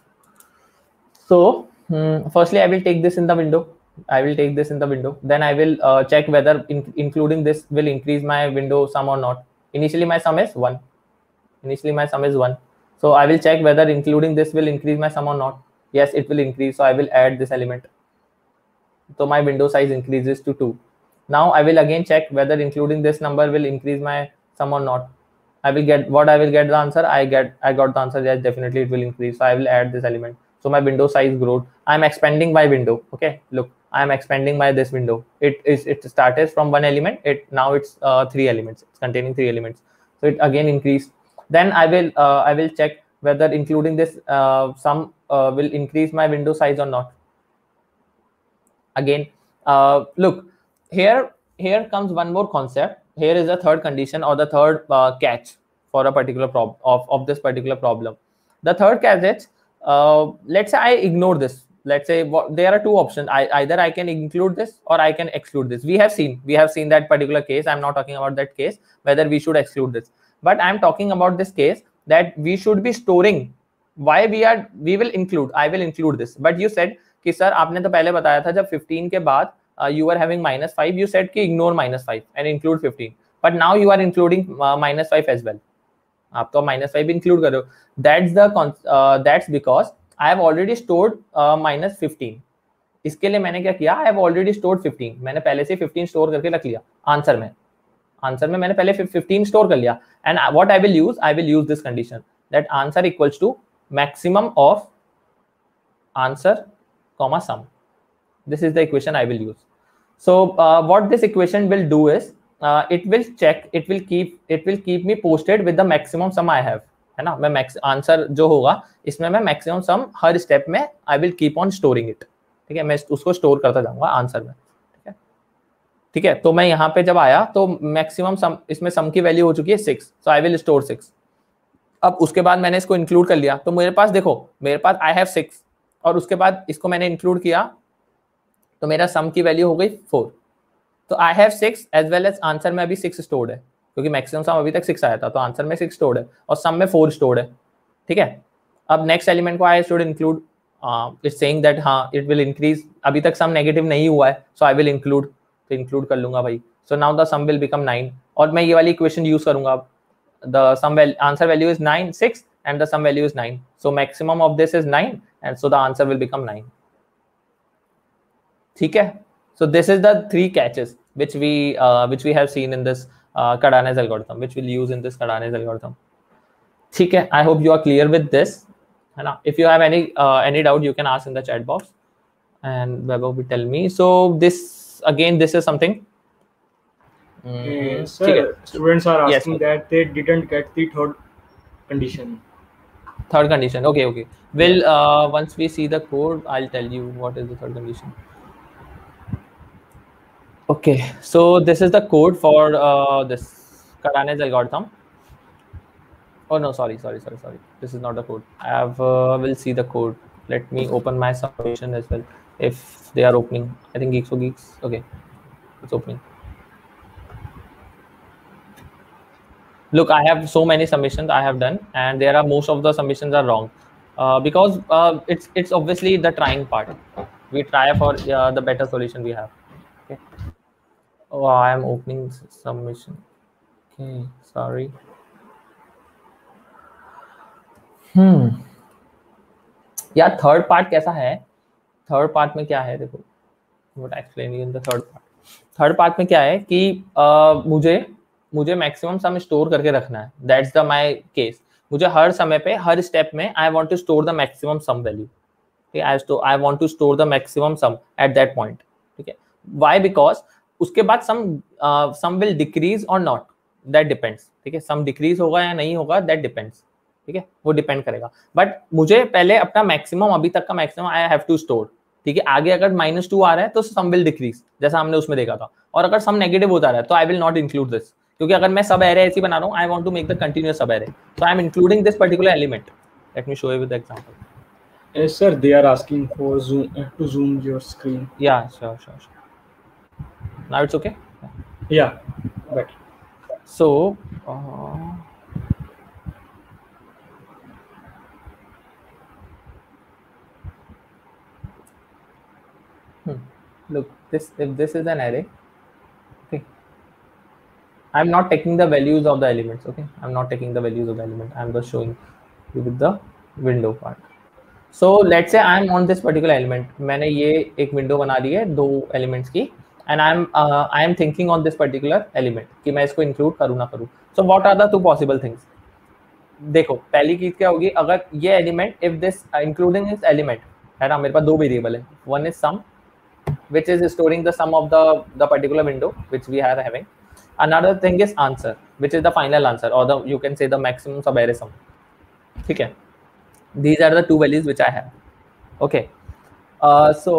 So hmm, firstly, I will take this in the window. I will take this in the window. Then I will uh, check whether in including this will increase my window sum or not. Initially, my sum is one. Initially, my sum is one. So I will check whether including this will increase my sum or not. Yes, it will increase. So I will add this element. So my window size increases to two. Now I will again check whether including this number will increase my sum or not. I will get what I will get the answer. I get I got the answer. Yes, definitely it will increase. So I will add this element. So my window size grows. I am expanding my window. Okay, look. I am expanding by this window. It is it started from one element. It now it's uh, three elements. It's containing three elements. So it again increased. Then I will uh, I will check whether including this uh, sum uh, will increase my window size or not. Again, uh, look here. Here comes one more concept. Here is a third condition or the third uh, catch for a particular problem of of this particular problem. The third catch is uh, let's say I ignore this. Let's say what, there are two options. I either I can include this or I can exclude this. We have seen we have seen that particular case. I'm not talking about that case whether we should exclude this, but I'm talking about this case that we should be storing why we are we will include. I will include this, but you said कि sir आपने तो पहले बताया था जब fifteen के बाद you are having minus five. You said कि ignore minus five and include fifteen. But now you are including uh, minus five as well. आप तो minus five include करो. That's the uh, that's because I have already stored minus fifteen. इसके लिए मैंने क्या किया? I have already stored fifteen. मैंने पहले से fifteen store करके रख लिया आंसर में. आंसर में मैंने पहले fifteen store कर लिया. And what I will use? I will use this condition that answer equals to maximum of answer comma sum. This is the equation I will use. So uh, what this equation will do is uh, it will check, it will keep, it will keep me posted with the maximum sum I have. है ना मैं max answer जो होगा इसमें मैं maximum सम हर step में I will keep on storing it. ठीक है मैं उसको स्टोर करता जाऊंगा आंसर में. ठीक है ठीक है तो मैं यहाँ पे जब आया तो मैक्सिमम सम इसमें सम की वैल्यू हो चुकी है six. So I will store six. अब उसके बाद मैंने इसको इंक्लूड कर लिया तो मेरे पास देखो मेरे पास आई हैव सिक्स और उसके बाद इसको मैंने इंक्लूड किया तो मेरा सम की वैल्यू हो गई फोर. तो I have six as well as answer में अभी सिक्स स्टोर्ड है क्योंकि मैक्सिमम सम अभी तक सिक्स आया था तो आंसर में सिक्स स्टोर्ड है और सम में फोर स्टोर्ड है. ठीक है अब नेक्स्ट एलिमेंट को I should include. It's saying that हाँ इट विल इंक्रीज. अभी तक सम नेगेटिव नहीं हुआ है सो आई विल इंक्लूड. तो इंक्लूड कर लूंगा भाई. So now the sum will become nine और मैं ये वाली इक्वेशन यूज करूंगा. The sum answer value is nine six and the sum value is nine. So maximum of this is nine and so the answer will become nine. ठीक है so this is the three cases which we which we have seen in this Uh, Kadane's algorithm, which we'll use in this Kadane's algorithm. ठीक है, I hope you are clear with this, है ना? If you have any uh, any doubt, you can ask in the chat box, and Vivek will tell me. So this again, this is something Mm, uh, sir, students are asking yes, that they didn't get the third condition. Third condition. Okay, okay. Well, uh, once we see the code, I'll tell you what is the third condition. Okay, so this is the code for uh, this Kadane's algorithm. Oh no, sorry, sorry, sorry, sorry. This is not the code. I have. Uh, will see the code. Let me open my submission as well. If they are opening, I think Geeks for Geeks. Okay, it's opening. Look, I have so many submissions I have done, and there are most of the submissions are wrong, uh, because uh, it's it's obviously the trying part. We try for uh, the better solution we have. Okay. Oh, I am opening submission. Okay, sorry. Hmm. यार third part कैसा है? Third part में क्या है? देखो, what I explain you in the third part. Third part में क्या है कि uh, मुझे मुझे मैक्सिमम सम स्टोर करके रखना है. That's the my case. मुझे हर समय पे हर स्टेप में I want to store the maximum sum value. ठीक है, I I want to store the maximum sum at that point. ठीक है, व्हाई? बिकॉज उसके बाद सम सम विल डिक्रीज और नॉट, दैट डिपेंड्स. ठीक है, सम डिक्रीज होगा या नहीं होगा, दैट डिपेंड्स. ठीक है, वो डिपेंड करेगा. बट मुझे पहले अपना मैक्सिमम, अभी तक का maximum I have to store. ठीक है, आगे अगर माइनस टू आ रहा है तो सम विल डिक्रीज, जैसा हमने उसमें देखा था. और अगर सम नेगेटिव होता रहा है तो I will not include this, क्योंकि अगर मैं सब एरे ऐसी बना रहा हूँ, I want to make the continuous सब array, so I am including this particular element. Let me show you with example. Yes sir, they are asking for zoom to zoom your screen. Yeah sure sure sure. Now it's okay. Yeah but so look, this if this is an array, I'm not taking the values of the elements. Okay, I'm not taking the values of the element. I'm just showing you with the window part. So let's say I'm on this particular element. मैंने ये एक window बना दी है दो elements की, and I'm uh, I'm thinking on this particular element कि मैं इसको include करूँ ना करूँ. So what are the two possible things? देखो, पहली चीज क्या होगी, अगर ये element, if this uh, including this element है ना, मेरे पास दो variable है. One is sum, which is storing the sum of the the particular window which we are having. Another thing is answer, which is the final answer, or the you can say the maximum sub array sum. Okay, these are the two values which I have. Okay, uh, so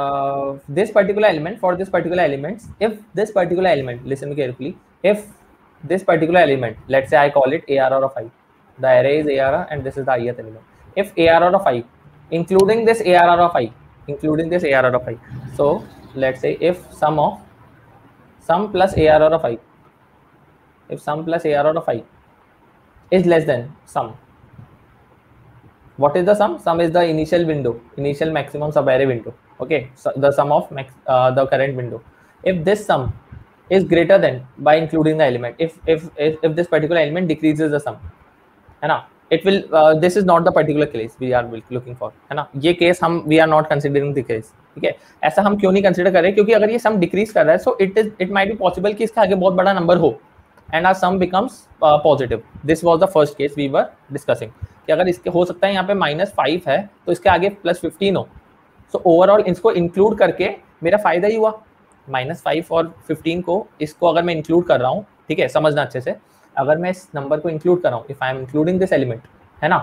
uh, this particular element, for this particular elements, if this particular element, listen carefully, if this particular element, let's say I call it arr of I, the array is arr, and this is the ith element. If arr of I, including this arr of I, including this arr of I, so let's say if sum of sum plus arr of I, if sum plus arr of I is less than sum, what is the sum? Sum is the initial window, initial maximum sub array window. Okay, so the sum of max, uh, the current window. If this sum is greater than, by including the element, if if if, if this particular element decreases the sum, है ना, it will uh, this is not the particular case we are looking for, है ना. ये case हम we are not considering the case. ठीक है, ऐसा हम क्यों नहीं कंसीडर कर रहे, क्योंकि अगर ये सम डिक्रीज कर रहा है, so it is it might be possible कि इसका आगे बहुत बड़ा नंबर हो and are sum becomes positive. This was the first case we were discussing, कि अगर इसके हो सकता है यहाँ पे माइनस फाइव है तो इसके आगे प्लस फिफ्टीन हो. सो ओवरऑल इसको इंक्लूड करके मेरा फायदा ही हुआ. माइनस फाइव और फिफ्टीन को, इसको अगर मैं इंक्लूड कर रहा हूँ, ठीक है, समझना अच्छे से, अगर मैं इस नंबर को इंक्लूड कर रहा हूँ, if I am including this element, है ना,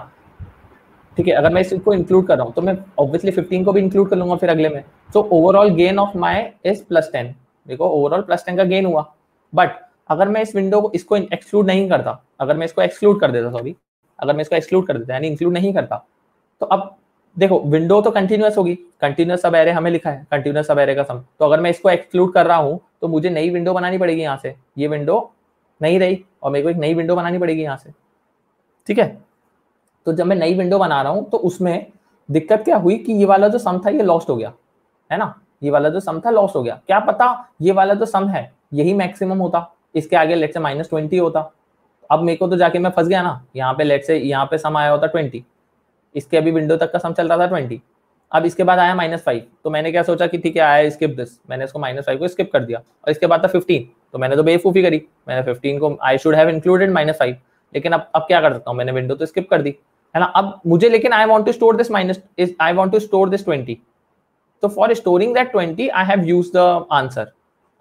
ठीक है, अगर मैं इसको इंक्लूड कर रहा हूँ तो मैं ऑब्वियसली फिफ्टीन को भी इंक्लूड कर लूंगा फिर अगले में. So overall gain of my is plus ten. देखो, ओवरऑल प्लस टेन का गेन हुआ. बट अगर मैं इस विंडो को इसको एक्सक्लूड नहीं करता, अगर मैं इसको एक्सक्लूड कर देता सॉरी अगर मैं इसको एक्सक्लूड कर देता यानी इंक्लूड नहीं करता, तो अब देखो विंडो तो कंटिन्यूअस होगी. कंटिन्यूअस सब एरे हमें लिखा है, कंटिन्यूअस सब एरे का सम. तो अगर मैं इसको एक्सक्लूड कर रहा हूँ तो मुझे नई विंडो बनानी पड़ेगी यहाँ से. ये विंडो नहीं रही और मेरे को एक नई विंडो बनानी पड़ेगी यहाँ से. ठीक है, तो जब मैं नई विंडो बना रहा हूँ तो उसमें दिक्कत क्या हुई कि ये वाला जो सम था ये लॉस्ट हो गया, है ना. ये वाला जो सम था लॉस्ट हो गया. क्या पता ये वाला जो सम है यही मैक्सिमम होता, इसके आगे लेट से माइनस ट्वेंटी होता. अब मेरे को तो जाके मैं फंस गया ना. यहाँ पे लेट से यहाँ पे सम आया होता ट्वेंटी, इसके अभी विंडो तक का सम चल रहा था ट्वेंटी. अब इसके बाद आया माइनस फाइव, तो मैंने क्या सोचा कि ठीक है आया, स्किप दिस. मैंने इसको माइनस फाइव को स्किप कर दिया. और इसके बाद था फिफ्टीन, तो मैंने तो बेवकूफ़ी करी. मैंने फिफ्टीन को I should have included minus five, लेकिन अब अब क्या कर सकता हूँ, मैंने विंडो तो स्किप कर दी, है ना. अब मुझे, लेकिन I want to store this minus is I want to store this twenty. तो for storing that twenty I have used the answer.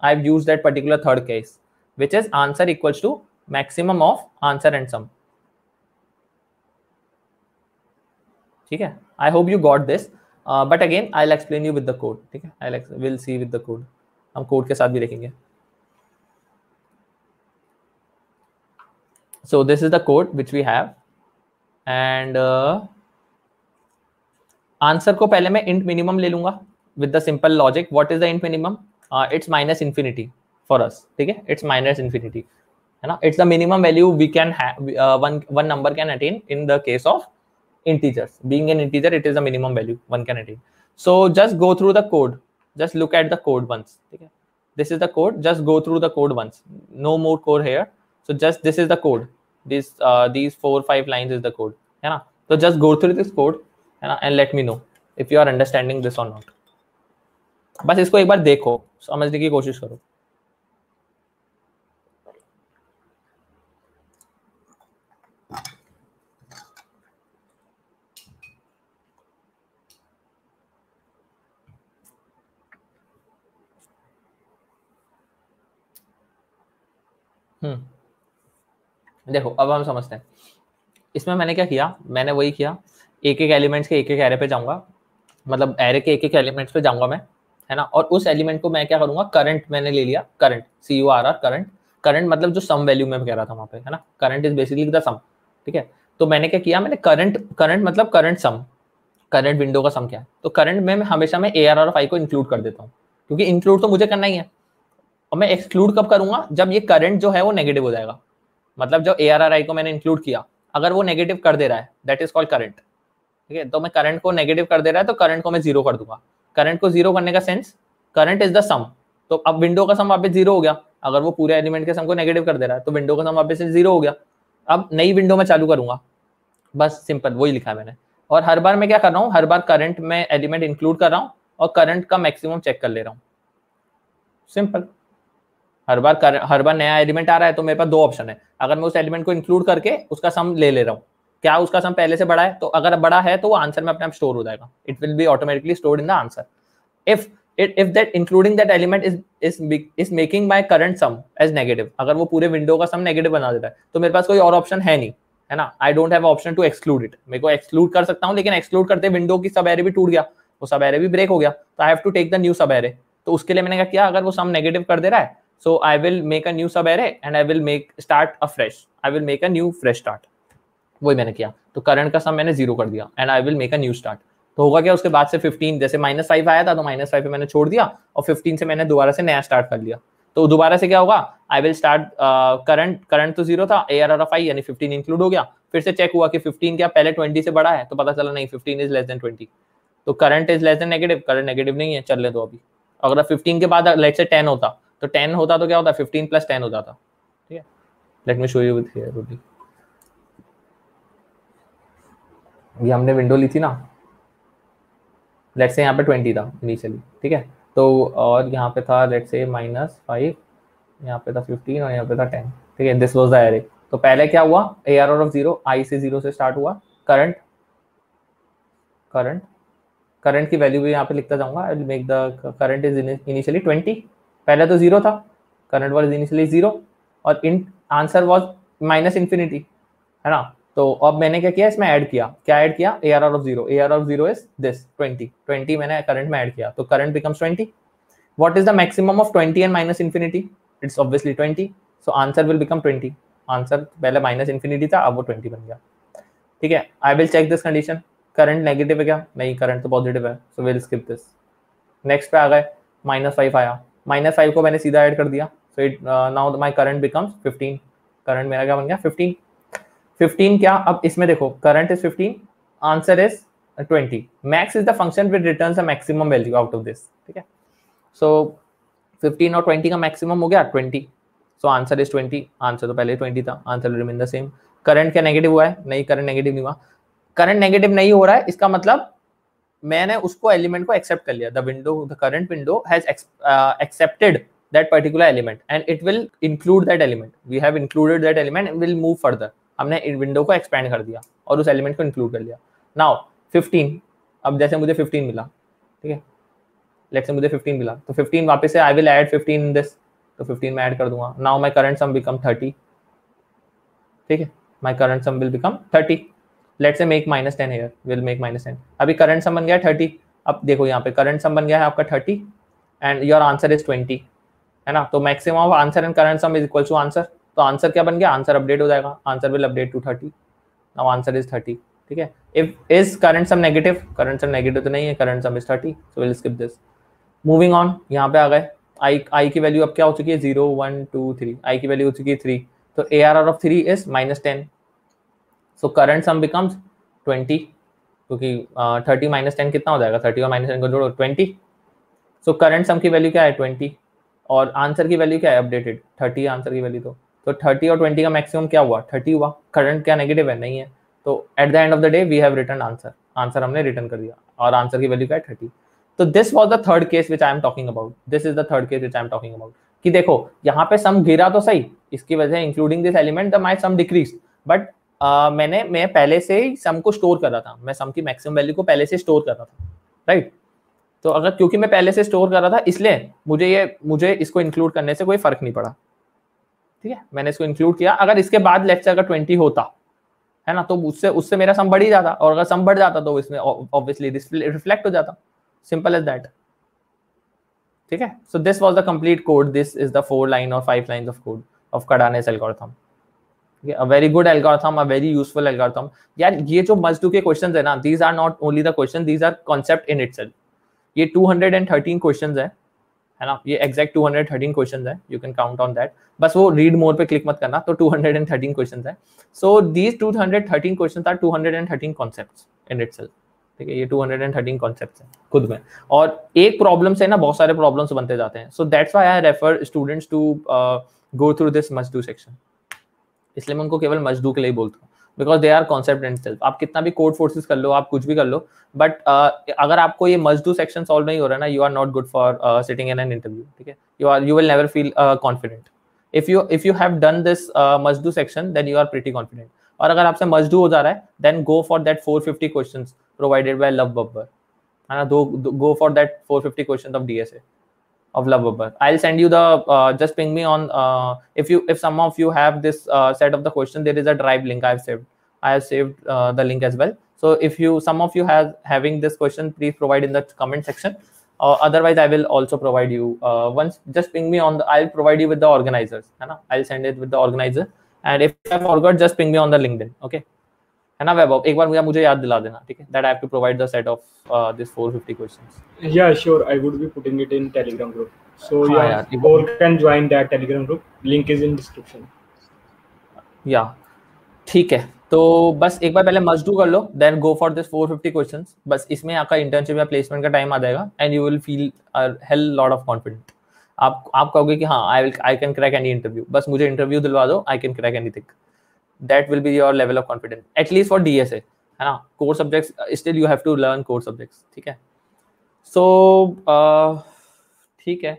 I've used that particular third case, which is answer equals to maximum of answer and sum. ठीक है, I hope you got this. Uh, but again, I'll explain you with the code. ठीक है, I'll we'll see with the code. हम code के साथ भी देखेंगे. So this is the code which we have, and uh, answer को पहले मैं int minimum ले लूँगा with the simple logic. What is the int minimum? Uh, it's minus infinity for us. ठीक है, it's minus infinity. है ना, it's the minimum value we can have. Uh, one one number can attain in the case of integers. Being an integer, it is the minimum value one can attain. So just go through the code. Just look at the code once. ठीक है, this is the code. Just go through the code once. No more code here. So just this is the code. This uh, these four five lines is the code. है ना, so just go through this code. है ना, and let me know if you are understanding this or not. बस इसको एक बार देखो, समझने की कोशिश करो. हम्म देखो, अब हम समझते हैं. इसमें मैंने क्या किया, मैंने वही किया. एक एक एलिमेंट्स के एक एक एरे पे जाऊंगा, मतलब एरे के एक एक एलिमेंट्स पे जाऊंगा मैं, है ना. और उस एलिमेंट को मैं क्या करूंगा, करंट मैंने ले लिया. Current C U R R current. Current मतलब जो सम वैल्यू में कह रहा था वहाँ पे, है ना. Current is basically the sum. ठीक है, तो मैंने क्या किया, मैंने करंट करंट मतलब करंट सम, करंट विंडो का सम क्या है. तो करंट में हमेशा मैं A R R of I को इंक्लूड कर देता हूँ, क्योंकि इंक्लूड तो मुझे करना ही है. और मैं एक्सक्लूड कब करूंगा, जब ये करंट जो है वो नेगेटिव हो जाएगा. मतलब जो ए आर आर आई को मैंने इंक्लूड किया, अगर वो नेगेटिव कर दे रहा है, दैट इज कॉल्ड करंट. ठीक है, तो मैं करंट को नेगेटिव कर दे रहा है, तो करंट को मैं जीरो कर दूंगा. करंट को जीरो करने का sense, current is the sum. तो अब विंडो का सम वापस जीरो हो गया. अगर वो पूरे एलिमेंट के सम को नेगेटिव कर दे रहा है, तो विंडो का सम वापस जीरो हो गया. अब नई विंडो में चालू करूंगा, बस सिंपल वही लिखा है मैंने. और हर बार मैं क्या कर रहा हूँ, हर बार करंट में एलिमेंट इंक्लूड कर रहा हूँ और करंट का मैक्सिमम चेक कर ले रहा हूँ. सिंपल. हर बार कर, हर बार नया एलिमेंट आ रहा है, तो मेरे पास दो ऑप्शन है. अगर मैं उस एलिमेंट को इंक्लूड करके उसका सम ले ले रहा हूँ, क्या उसका सम पहले से बड़ा है, तो अगर बड़ा है तो वो आंसर में अपने आप स्टोर हो जाएगा. It will be automatically stored in the answer. If if that including that element is is is making my current sum as negative, अगर वो पूरे विंडो का सम नेगेटिव बना देता है, तो मेरे पास कोई और ऑप्शन है नहीं, है ना. I don't have option to exclude it. मेरे को एक्सक्लूड कर सकता हूँ, लेकिन एक्सक्लूड करते विंडो की सब एरे भी टूट गया, वो सब एरे भी ब्रेक हो गया. तो I have to take the new सब एरे. तो उसके लिए मैंने क्या किया, अगर वो सम नेगेटिव कर दे रहा है, so I will make a new सब array and I will make start a fresh. I will make a new fresh start. वही मैंने किया. तो करंट का सम मैंने जीरो कर दिया and I will make a new start. तो होगा क्या, उसके बाद से पंद्रह, जैसे माइनस फाइव आया था, तो माइनस फाइव पे मैंने छोड़ दिया और पंद्रह से मैंने दोबारा से नया स्टार्ट कर लिया. तो दोबारा से क्या होगा, I will start current current तो जीरो था, A R R of I यानी पंद्रह इंक्लूड हो गया. फिर से चेक हुआ कि पंद्रह क्या पहले बीस से बड़ा है, तो पता चला नहीं, पंद्रह इज लेस देन बीस. तो current is less than negative. Current negative नहीं है, चलने दो अभी. अगर पंद्रह के बाद लेट से दस होता, तो दस होता तो क्या होता, पंद्रह प्लस दस हो जाता. ठीक है, let me show you with here only. ये हमने विंडो ली थी ना, लेट्स से यहाँ पे बीस था इनिशियली. ठीक है, तो और यहाँ पे था लेट्स से माइनस फाइव, यहाँ पे था पंद्रह और यहाँ पे था दस. ठीक है, दिस वाज द एरे. तो पहले क्या हुआ, ए R R of zero, I से जीरो से स्टार्ट हुआ. करंट करंट करंट की वैल्यू भी यहाँ पे लिखता जाऊंगा. I will make the current is initially बीस, पहले तो जीरो था, करंट वाज इनिशियली जीरो और int answer was minus infinity, है ना. तो अब मैंने क्या किया, इसमें ऐड किया. क्या ऐड किया, A R R of zero. A R R of zero is this बीस. बीस मैंने करंट में ऐड किया, तो करंट बिकम्स बीस. What is the maximum of बीस and minus infinity, it's obviously बीस. सो आंसर विल बिकम बीस. आंसर पहले माइनस इन्फिनिटी था, अब वो बीस बन गया. ठीक है, I will check this condition. Current negative है क्या, नहीं, करंट तो पॉजिटिव है, so will skip this. Next पे आ गए, माइनस फाइव आया, माइनस फाइव को मैंने सीधा ऐड कर दिया. So it now my current becomes fifteen. Current मेरा क्या बन गया, फिफ्टीन. फिफ्टीन क्या, अब इसमें देखो, current is fifteen, answer is twenty. Max is the function which returns a maximum value out of this. ठीक है, सो फिफ्टीन और ट्वेंटी का मैक्सिमम हो गया twenty. So answer is twenty. Answer तो पहले ट्वेंटी था, answer remain the same. Current क्या नेगेटिव हुआ है, नहीं, करंट नेगेटिव नहीं हुआ. करंट नेगेटिव नहीं हो रहा है, इसका मतलब मैंने उसको एलिमेंट को एक्सेप्ट कर लिया. The window, the current window has accepted that particular element and it will include that element. We have included that element and will move further. हमने विंडो को एक्सपेंड कर दिया और उस एलिमेंट को इंक्लूड कर लिया. नाउ फिफ्टीन, अब जैसे मुझे फिफ्टीन मिला, ठीक है, लेट्स से मुझे फिफ्टीन मिला तो फिफ्टीन वापस से I will add fifteen in this, तो फिफ्टीन मैं ऐड कर दूंगा. Now my current sum become thirty. ठीक है, my current sum will become thirty. Let's say make minus ten here, will make minus ten. अभी current sum बन गया है थर्टी. अब देखो यहाँ पे करंट सम बन गया है आपका thirty and your answer is twenty, है ना. तो maximum of answer and current sum is equal to answer. तो आंसर क्या बन गया, आंसर अपडेट हो जाएगा, answer will update to thirty. Now answer is thirty. ठीक है, if is current sum negative, current sum negative तो नहीं है, current sum is thirty, so will skip this. Moving on, यहाँ पे आ गए आई. आई की वैल्यू अब क्या हो चुकी है, zero one two three. I की वैल्यू हो चुकी है थ्री. तो A R R of three is minus ten. So current sum becomes twenty, क्योंकि थर्टी माइनस टेन कितना हो जाएगा, थर्टी और माइनस टेन को जोड़ो ट्वेंटी. सो करंट सम की वैल्यू क्या है, ट्वेंटी. और आंसर की वैल्यू क्या है, अपडेटेड थर्टी आंसर की वैल्यू. तो तो थर्टी और ट्वेंटी का मैक्सिमम क्या हुआ, थर्टी हुआ. करंट क्या नेगेटिव है, नहीं है. तो at the end of the day we have return answer, answer हमने रिटर्न कर दिया और आंसर की वैल्यू क्या है, थर्टी. तो this was the third case which I am talking about. This is the third case which I am talking about कि देखो यहाँ पे सम गिरा तो सही, इसकी वजह including this element the my sum decrease, but मैंने मैं पहले से ही सम को स्टोर कर रहा था. मैं सम की मैक्सिमम वैल्यू को पहले से स्टोर कर रहा था, राइट right? तो अगर क्योंकि मैं पहले से स्टोर कर रहा था इसलिए मुझे ये मुझे इसको इंक्लूड करने से कोई फर्क नहीं पड़ा. ठीक है, मैंने इसको इंक्लूड किया. अगर इसके बाद लेट्स से अगर ट्वेंटी होता, है ना, तो उससे उससे मेरा सम बढ़ ही जाता, और अगर सम बढ़ जाता तो इसमें ऑब्वियसली रिफ्लेक्ट हो जाता. Simple as that. ठीक है, so this was the complete code. This is the four line और five lines of code of Kadane's algorithm. A very good algorithm, a very useful algorithm. यार ये जो must do के questions है ना, these are not only the question, these are concept in itself. ये two hundred thirteen questions है, है ना, ये exact two hundred thirteen questions है. You can count on that. बस वो रीड मोर पे क्लिक मत करना. तो टू हंड्रेड थर्टीन क्वेश्चंस है. So these two hundred thirteen questions are two hundred thirteen concepts in itself. ठीक है, ये टू हंड्रेड थर्टीन कॉन्सेप्ट्स हैं खुद में, और एक प्रॉब्लम से ना बहुत सारे प्रॉब्लम्स बनते जाते हैं. So that's why I refer students to go through this must do section. इसलिए मैं उनको केवल मस्ट डू के लिए बोलता हूँ, because they are concept in itself. आप कितना भी कोड फोर्सेस कर लो, आप कुछ भी कर लो, बट uh, अगर आपको ये मस्ट डू सेक्शन सॉल्व नहीं हो रहा ना, you are not good for sitting in an interview. ठीक है, you are you will never feel confident. If you if you have done this must do section then you are pretty confident. और अगर आपसे must do हो जा रहा है then go for that four fifty questions provided by Love Babbar, है ना. Do go for that four fifty questions of DSA of love bubber. I'll send you the uh, just ping me on uh, if you if some of you have this uh, set of the question. There is a drive link I've saved. I have saved uh, the link as well. So if you some of you have having this question, please provide in the comment section. Or uh, otherwise, I will also provide you uh, once. Just ping me on the. I'll provide you with the organizers. है ना? I'll send it with the organizer. And if I forgot, just ping me on the LinkedIn. Okay? है ना वैभव, एक बार मुझे मुझे याद दिला देना. ठीक है, that I have to provide the set of this four fifty questions. Yeah sure, I would be putting it in Telegram group, so you all can join that Telegram group. Link is in description. Yeah ठीक है, तो बस एक बार पहले must do कर लो, then go for this four fifty questions. बस इसमें आपका इंटर्नशिप या प्लेसमेंट का टाइम आ जाएगा and you will feel a hell lot of confident. आप आप कहोगे कि हां, I will I can crack any interview. बस मुझे इंटरव्यू दिलवा दो, I can crack anything. That will be your level of confidence, at least for D S A, है ना. Core subjects, still you have to learn core subjects. ठीक है, so ठीक है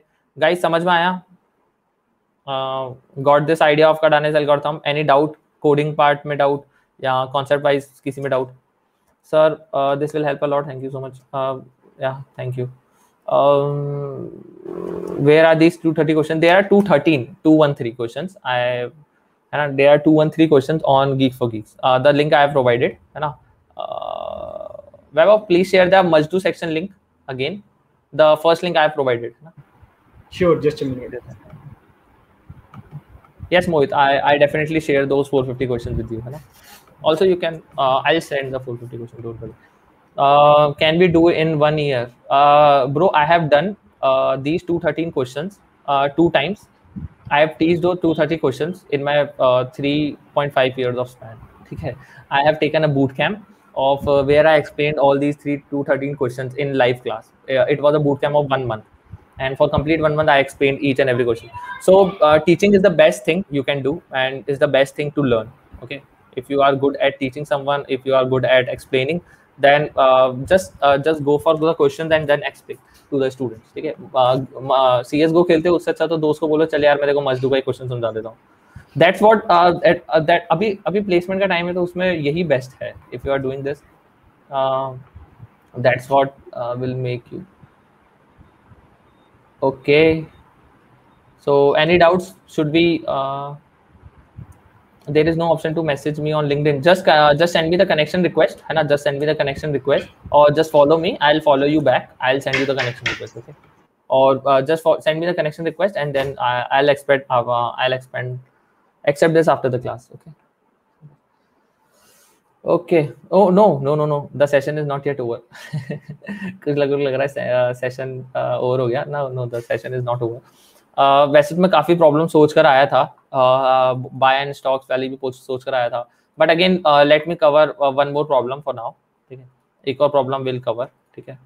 guys, समझ में आया? Got this idea of Kadane's algorithm? Any doubt? Coding part में doubt या concept wise किसी में doubt? Sir, uh, this will help a lot. Thank you so much. Uh, yeah, thank you. Um, where are these two thirty questions? There are two thirteen, two thirteen questions. I And there are two thirteen questions on Geeks for Geeks. Uh, the link I have provided. है ना? Vaibhav, please share the must do section link again. The first link I have provided. है ना? Sure, just a minute. Yes, Mohit, I I definitely share those four fifty questions with you. है ना? Also, you can. Uh, I'll send the four fifty question. Don't worry. Uh, can we do in one year? Uh, bro, I have done uh, these two thirteen questions uh, two times. I have teased those two thirty questions in my uh, three point five years of span. ठीक है, I have taken a boot camp of uh, where I explained all these three two thirteen questions in live class. Uh, it was a boot camp of one month, and for complete one month I explained each and every question. So uh, teaching is the best thing you can do, and is the best thing to learn. Okay, if you are good at teaching someone, if you are good at explaining, then uh, just uh, just go for the questions and then explain to the students. ठीक है, C S G O खेलते हो, उससे अच्छा तो दोस्त को बोलो चल यार मेरे को मजदू का एक क्वेश्चन समझा देता हूँ. That's what that uh, that uh, अभी अभी प्लेसमेंट का टाइम है तो उसमें यही बेस्ट है. If you are doing this, uh, that's what uh, will make you Okay. So any doubts? Should we? Uh, there is no option to message me on LinkedIn. Just uh, just send me the connection request. Hai na? Just send me the connection request, or just follow me. I'll follow you back. I'll send you the connection request. Okay. Or uh, just for, send me the connection request, and then I, I'll expect uh, I'll expand accept this after the class. Okay. Okay. Oh no no no no. The session is not yet over. कुछ लग लग रहा है session over हो गया. No no the session is not over. Uh, वैसे तो मैं काफी प्रॉब्लम सोच कर आया था, बाय एंड स्टॉक्स वाली भी सोच कर आया था, but again let me cover one more problem for now. ठीक है, एक और प्रॉब्लम विल कवर. ठीक है,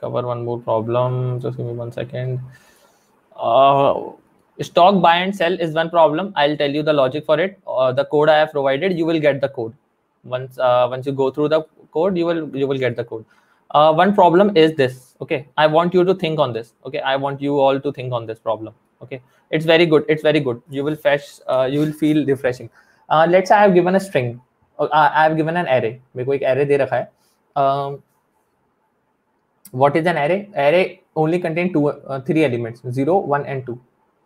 cover one more problem. Just give me one second. Stock buy and sell is one problem. I'll tell you the logic for it. Uh, the code I have provided, you will get the code. Once uh, once you go through the code, you will you will get the code. Uh, one problem is this. Okay, I want you to think on this. Okay, I want you all to think on this problem. Okay, it's very good. It's very good. You will fetch. Uh, you will feel refreshing. Uh, let's say I have given a string. Uh, I have given an array. मेरे को एक array दे रखा है. Um, what is an array? Array only contain two, uh, three elements: zero, one, and two.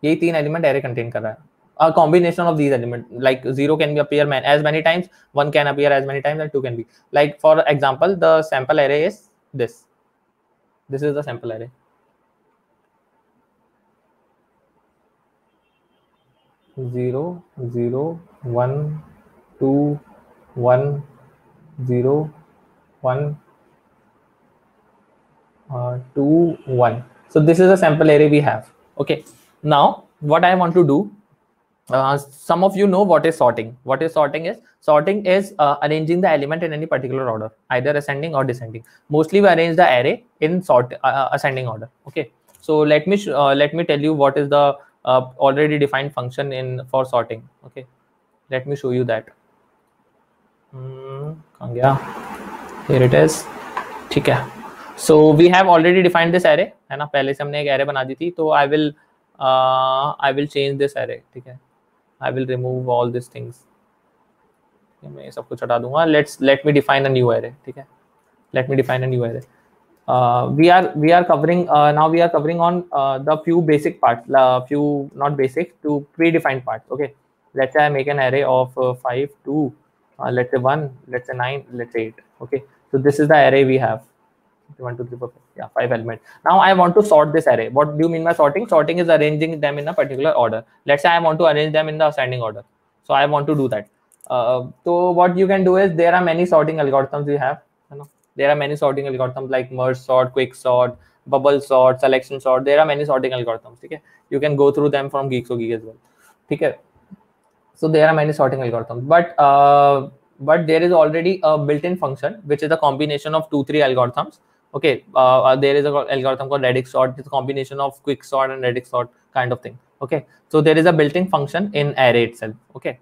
यही तीन element array contain कर रहा है. A combination of these element like zero can be appear man as many times, one can appear as many times and two can be. Like for example the sample array is this. This is the sample array. Zero zero one two one zero one two one. So this is the sample array we have. Okay. Now what I want to do, uh, some of you know what is sorting. What is sorting is sorting is uh, arranging the element in any particular order, either ascending or descending. Mostly we arrange the array in sort uh, ascending order. Okay, so let me uh, let me tell you what is the uh, already defined function in for sorting. Okay, let me show you that. Hmm, kahan gaya? Here it is. ठीक है. So we have already defined this array, है ना? पहले से हमने एक array बना दी थी, तो I will Uh, I will change this array. ठीक है, I will remove all these things. मैं सब कुछ हटा दूँगा. Let's let me define a new array. ठीक है, let me define a new array. Uh, we are we are covering uh, now we are covering on uh, the few basic parts, uh, few not basic to predefined parts. Okay, let's say I make an array of uh, five, two, uh, let's say one, let's say nine, let's say eight. Okay, so this is the array we have. One, two, three, four, five. Yeah, five elements. Now I want to sort this array. What do you mean by sorting? Sorting is arranging them in a particular order. Let's say I want to arrange them in the ascending order. So I want to do that. Uh, so what you can do is there are many sorting algorithms we have. You know, there are many sorting algorithms like merge sort, quick sort, bubble sort, selection sort. There are many sorting algorithms. Okay, you can go through them from GeeksforGeeks as well. Okay, so there are many sorting algorithms, but uh, but there is already a built-in function which is a combination of two, three algorithms. Okay, uh, there is an algorithm called radix sort. It's a combination of quick sort and radix sort kind of thing. Okay, so there is a built-in function in array itself. Okay,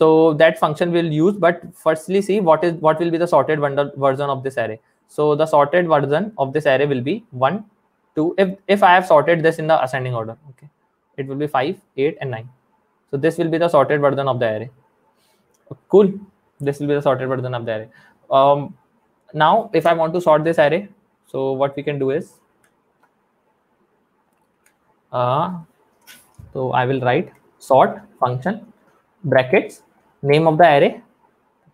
so that function we'll use, but firstly see what is what will be the sorted version of this array. So the sorted version of this array will be one, two. If if I have sorted this in the ascending order, okay, it will be five, eight, and nine. So this will be the sorted version of the array. Cool. This will be the sorted version of the array. Um. Now if I want to sort this array, so what we can do is uh so I will write sort function brackets name of the array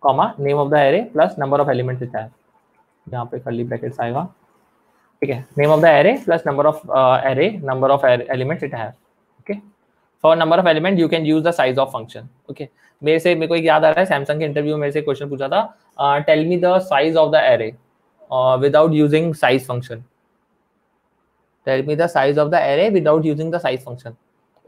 comma name of the array plus number of elements it has. यहाँ पे curly brackets आएगा. ठीक है, name of the array plus number of uh, array number of elements it has. Okay, for number of element you can use the size of function. Okay, मेरे से मेरे को एक याद आ रहा है, सैमसंग के इंटरव्यू में मेरे से क्वेश्चन पूछा था, tell me the size of the array without using size function. Tell me the size of the array without using the size function.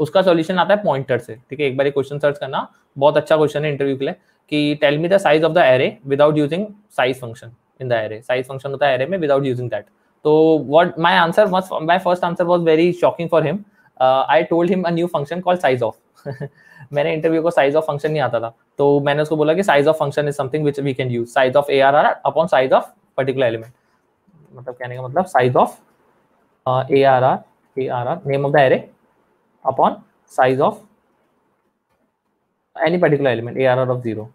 उसका सॉल्यूशन आता है पॉइंटर से. ठीक है, एक बार क्वेश्चन सर्च करना, बहुत अच्छा क्वेश्चन है इंटरव्यू के लिए, कि tell me the size of the array without using size function in the array. Size function होता है एरे में विदाउट यूजिंग दैट. तो what my answer was, my first answer was very shocking for him. I told him a new function called size of. मैंने interview को size of function नहीं आता था, तो मैंने उसको बोला कि size of function is something which we can use, size of ARR upon size of particular element. मतलब कहने का मतलब size of ARR ARR name of the array upon size of any particular element ARR of zero.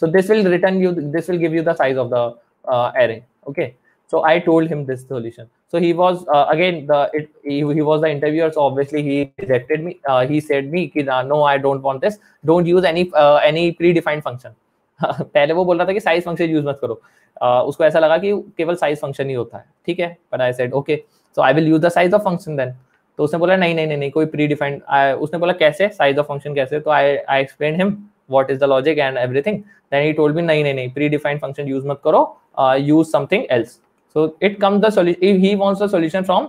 So this will return you, this will give you the size of the array. Okay, so I told him this solution. So he was uh, again the it, he, he was the interviewer. So obviously he rejected me. Uh, he said me कि no, I don't want this. Don't use any uh, any predefined function. पहले वो बोल रहा था कि size function use मत करो. Uh, उसको ऐसा लगा कि केवल size function ही होता है. ठीक है. But I said okay. So I will use the size of function then. तो उसने बोला नहीं नहीं नहीं नहीं कोई predefined. I, उसने बोला कैसे size of function कैसे? तो I I explained him what is the logic and everything. Then he told me नहीं नहीं नहीं predefined function use मत करो. Uh, use something else. So it comes the solution. He wants a solution from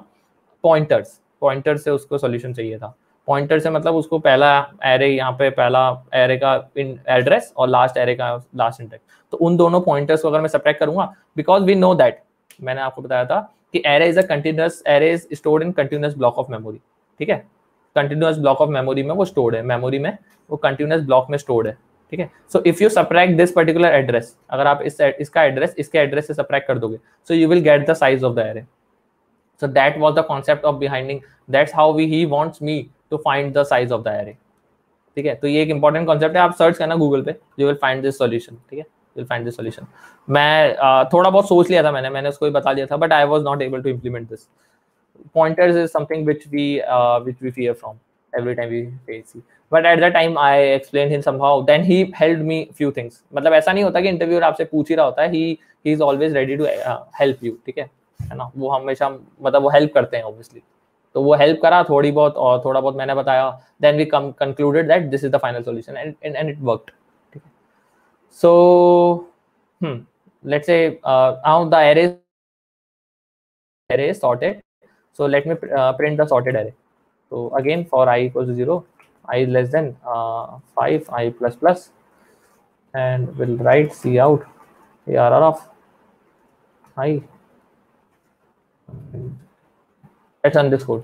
pointers. Pointers से उसको solution चाहिए था. Pointer से मतलब उसको पहला array यहाँ पे पहला array का in address और last array का last index. तो उन दोनों pointers को अगर मैं subtract करूँगा, because we know that मैंने आपको बताया था कि array is a continuous array is stored in continuous block of memory. ठीक है? Continuous block of memory में वो stored है. Memory में वो continuous block में stored है. ठीक है. So if you subtract this particular address, अगर आप इस इसका एड्रेस इसके एड्रेस से subtract कर दोगे, so you will get the size of the array. So that was the concept of behinding. That's how we he wants me to find the size of the array. ठीक है. तो ये एक important concept है. आप search करना Google पे, you will find this solution. ठीक है. You will find this solution. मैं uh, थोड़ा बहुत सोच लिया था मैंने मैंने उसको भी बता दिया था, but I was not able to implement this. Pointers is something which we uh, which we fear from every time we face it. But at that time I explained him somehow. Then he helped me few things. मतलब ऐसा नहीं होता कि interviewer आपसे पूछ ही रहा होता है. He he is always ready to uh, help you. ठीक है, है ना? वो हमेशा मतलब वो help करते हैं obviously. तो वो help करा थोड़ी बहुत और थोड़ा बहुत मैंने बताया. Then we come concluded that this is the final solution and and, and it worked. ठीक है. So hmm, let's say uh, now the array array is sorted. So let me uh, print the sorted array. So again for I equals to zero. I less than uh, five, I plus plus, and we'll write C out A R R of I. That's underscore.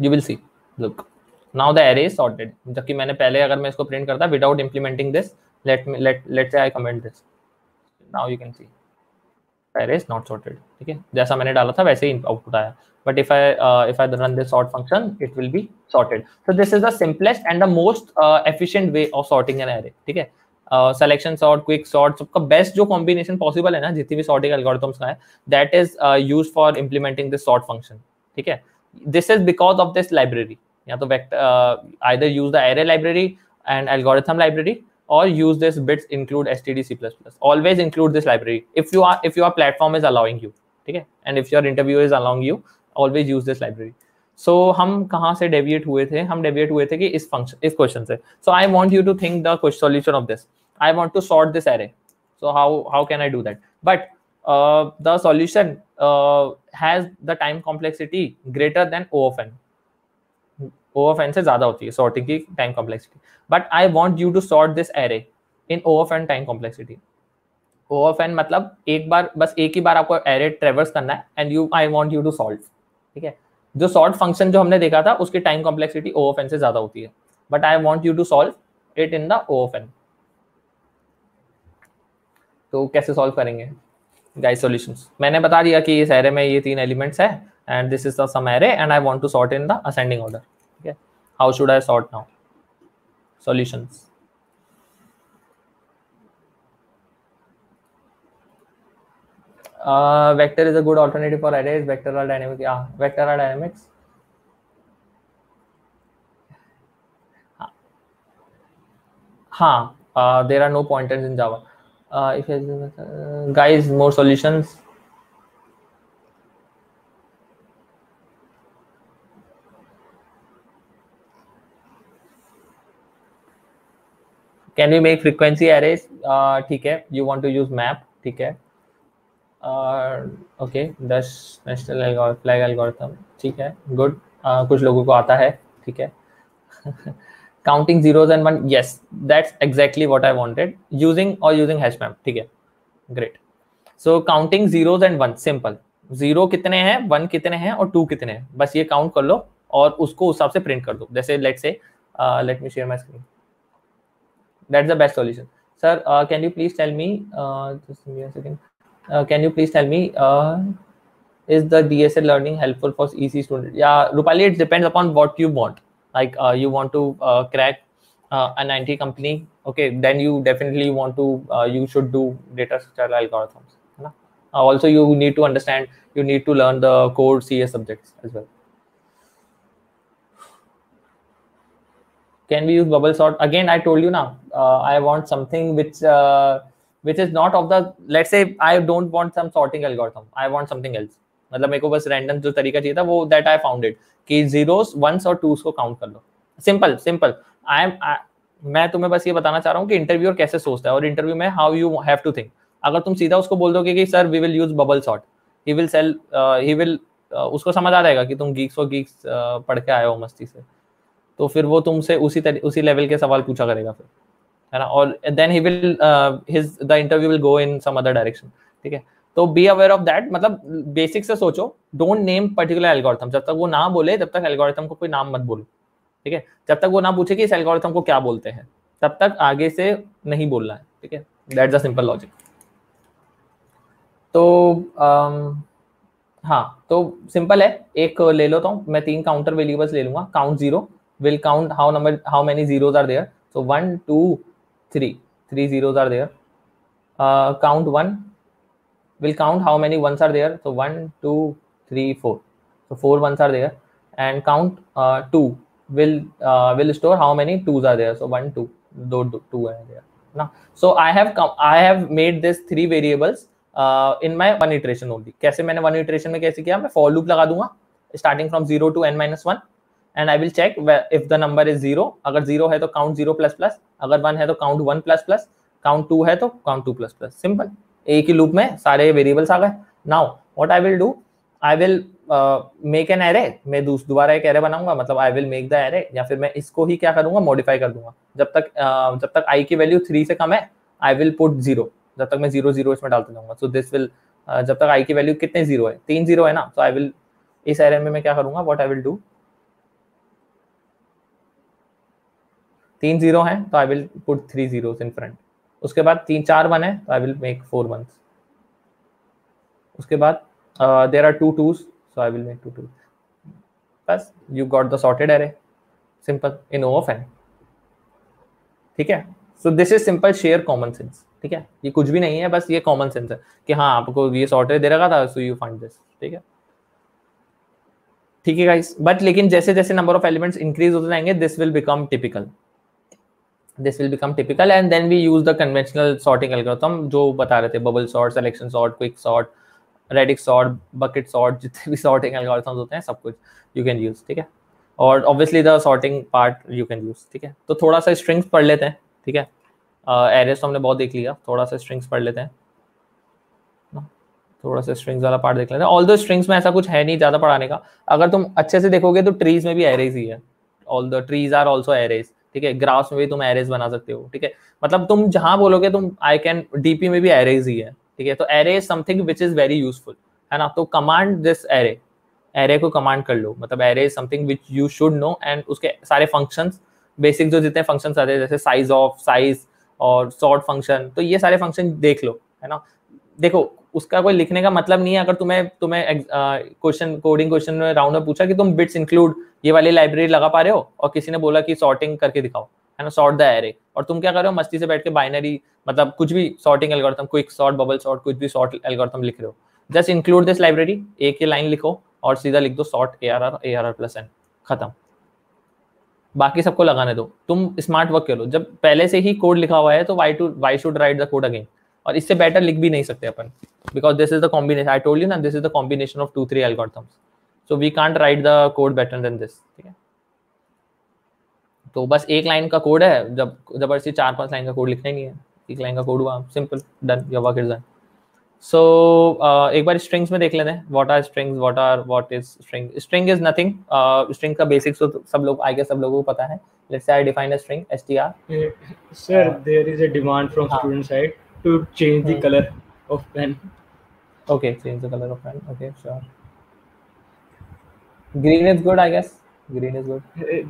You will see. Look, now the array is sorted. जबकि मैंने पहले अगर मैं इसको print करता without implementing this, let me let let's say I comment this. Now you can see. Array is not sorted. ठीक है, जैसा मैंने डाला था वैसे ही आउटपुट आया. But if I if I run this sort function it will be sorted. So this is the simplest and the most efficient way of sorting an array. ठीक है, सिलेक्शन सॉर्ट, क्विक सॉर्ट, सबका best जो combination possible है ना जितनी भी sorting algorithms का है, that is use for implementing this sort function. ठीक है, this is because of this library. या तो either use the array library and algorithm library or use this bits include std c plus plus. Always include this library if you are if your platform is allowing you. Okay, and if your interviewer is allowing you, always use this library. So hum kahan se deviate hue the? Hum deviate hue the ki is function is question se. So I want you to think the solution of this. I want to sort this array. So how how can I do that? But uh, the solution uh, has the time complexity greater than O of n. O of n से ज्यादा होती है sorting की time complexity. But I want you to sort this array in O of n time complexity. O of n मतलब एक बार बस एक ही बार आपको array traverse करना है and you I want you to solve. ठीक है, जो sort function जो हमने देखा था उसकी time complexity O of n से ज्यादा होती है. But I want you to solve it in the O of n. तो कैसे solve करेंगे? Guys solutions. मैंने बता दिया कि इस array में ये तीन elements हैं and this is the sum array and I want to sort in the ascending order. Okay, how should I sort now? Solutions. Uh, vector is a good alternative for arrays. Vectoral dynamics. Yeah, vectoral dynamics. Huh. Uh, there are no pointers in Java. Uh, if uh, guys, more solutions. Can we make frequency arrays? Uh, ठीक है. You want to use map? ठीक है. Uh, okay. Dutch National Flag algorithm. ठीक है. Good. Uh, कुछ लोगों को आता है. ठीक है. Counting zeros and one. Yes, that's exactly what I wanted. Using or using hash map. ठीक है. Great. So counting zeros and one. Simple. Zero कितने हैं? One कितने हैं? और two कितने हैं? बस ये count कर लो और उसको उस हिसाब से print कर दो. जैसे let's say, uh, let me share my screen. That's the best solution, sir. Uh, can you please tell me? Uh, just give me a second. Uh, can you please tell me? Uh, is the D S A learning helpful for E C students? Yeah, Rupali, it depends upon what you want. Like uh, you want to uh, crack uh, an I T company, okay, then you definitely want to, uh, you should do data structure algorithms. Right? Uh, also, you need to understand, you need to learn the core C S subjects as well. Can we use bubble sort? Again, I told you now, uh, I want something which, uh, which is not of the, let's say, I don't want some sorting algorithm. I want something else. मतलब मेरे को बस random जो तरीका चाहिए था वो that I found it कि zeros, ones और twos को count कर लो. Simple, simple. I am I, मैं तुम्हें बस ये बताना चाह रहा हूँ कि इंटरव्यूअर कैसे सोचता है और इंटरव्यू में how you have to think. अगर तुम सीधा उसको बोल दोगे कि sir we will use bubble sort, he will sell, uh, he will uh, उसको समझ आ जाएगा कि तुम geeks for geeks uh, पढ़ के आए हो मस्ती से. तो फिर वो तुमसे उसी तरह उसी लेवल के सवाल पूछा करेगा फिर, है ना. और then he will uh, his the interview will go in some other direction. ठीक है, तो बी अवेयर ऑफ दैट. मतलब बेसिक से सोचो, डोंट नेम पर्टिकुलर एल्गोरिथम. जब तक वो ना बोले तब तक एल्गोरिथम को कोई नाम मत बोलो. ठीक है, जब तक वो ना पूछे कि इस एल्गोरिथम को क्या बोलते हैं तब तक आगे से नहीं बोलना है. ठीक है, दैट्स द सिंपल लॉजिक. तो um, हाँ, तो सिंपल है. एक ले लो, तो मैं तीन काउंटर वेल्यूबल्स ले लूंगा. Count zero will count how number how many zeros are there. So one two three three zeros are there. Count one will count how many ones are there. So one, two, three, four. So four ones are there. And count uh, two will uh, will store how many twos are there. So one, two, two, two are there. Now, so I have come, I have made this three variables uh, in my one iteration only. कैसे मैंने one iteration में कैसे किया? मैं for loop लगा दूँगा, starting from zero to n minus one, and I will check if the number is zero. अगर zero है तो count zero plus plus. अगर one है तो count one plus plus. Count two है तो count two plus plus. Simple. एक ही loop में सारे वेरिएबल्स आ गए. Now what I will do, I will make an array. मैं दोबारा एक एरे बनाऊंगा. मतलब I will make the array, या फिर मैं इसको ही क्या करूंगा, मॉडिफाई कर दूंगा. जब तक uh, जब तक आई की वैल्यू थ्री से कम है आई विल पुट जीरो. जब तक मैं जीरो जीरो इसमें डालता जाऊंगा. सो दिस विल, जब तक आई की वैल्यू कितने जीरो है, तीन जीरो है ना. सो आई विल इस एरे में मैं क्या करूंगा, व्हाट आई विल डू, तीन जीरो है तो I will put three zeros in front. उसके बाद तीन चार वन है तो I will make four ones. उसके बाद there are two twos so I will make two two. बस you got the sorted array, simple in O of N. ठीक है, so this is simple sheer common sense. ठीक है, ये कुछ भी नहीं है, बस ये कॉमन सेंस है कि हाँ आपको ये सॉर्टेड दे रखा था सो यू फाइंड दिस. ठीक है, ठीक है गाइस. बट लेकिन जैसे जैसे नंबर ऑफ एलिमेंट्स इंक्रीज होते जाएंगे this will become typical. This will become typical, and then we use the conventional sorting algorithm जो बता रहे थे, bubble sort, selection sort, quick sort, radix sort, bucket sort, जितने भी sorting algorithms होते हैं सब कुछ you can use. ठीक है, और obviously the sorting part you can use. ठीक है, तो थोड़ा सा strings पढ़ लेते हैं. ठीक है, arrays तो हमने बहुत देख लिया, थोड़ा सा strings पढ़ लेते हैं. थोड़ा सा strings वाला part देख लेते हैं. Although strings में ऐसा कुछ है नहीं ज़्यादा पढ़ाने का. अगर तुम अच्छे से देखोगे तो trees में भी arrays ही है. All the trees are also arrays. ठीक है, ग्राफ्स में भी तुम एरेज बना सकते हो. ठीक है, मतलब तुम जहां बोलोगे तुम आई कैन, डीपी में भी एरेज ही है. ठीक है, तो array is something which is very useful, है ना. तो कमांड दिस एरे, एरे को कमांड कर लो. मतलब array is something which you should know, and उसके सारे फंक्शंस, बेसिक जो जितने फंक्शंस आते हैं जैसे साइज ऑफ साइज और सॉर्ट फंक्शन, तो ये सारे फंक्शन देख लो, है ना. देखो उसका कोई लिखने का मतलब नहीं है. अगर तुम्हें तुम्हें क्वेश्चन कोडिंग क्वेश्चन में राउंड में पूछा कि तुम बिट्स इंक्लूड ये वाली लाइब्रेरी लगा पा रहे हो, और किसी ने बोला कि सॉर्टिंग करके दिखाओ, है ना, सॉर्ट द एरे, और तुम क्या कर रहे हो, मस्ती से बैठ के बाइनरी, मतलब कुछ भी sorting algorithm, quick sort, bubble sort, कुछ भी सॉर्ट एल्गोरिथम लिख रहे हो. जस्ट इंक्लूड दिस लाइब्रेरी, एक ही लाइन लिखो और सीधा लिख दो sort A R R A R R plus N, खत्म. बाकी सबको लगाने दो. तुम स्मार्ट वर्क करो. जब पहले से ही कोड लिखा हुआ है तो why to why should write the code again. और इससे बेटर लिख भी नहीं सकते अपन, because this is the combination. I told you ना, this is the combination of two three algorithms. So we can't write the code better than this. ठीक है, तो बस एक लाइन का कोड है, जब जबरदस्ती चार पांच लाइन का कोड लिखना ही नहीं है. एक लाइन का कोड हुआ, simple, done, your work is done. सो एक बार स्ट्रिंग्स में देख लेते हैं. What are strings, what are what is string. String is nothing. String का बेसिक्स तो सब लोग, आई गेस सब लोगों को पता है. Let's say I define a string str. Sir there is a demand from student side to change the color of pen. Okay, change the color of pen. Okay, sure. Green is good, I guess. Green is good.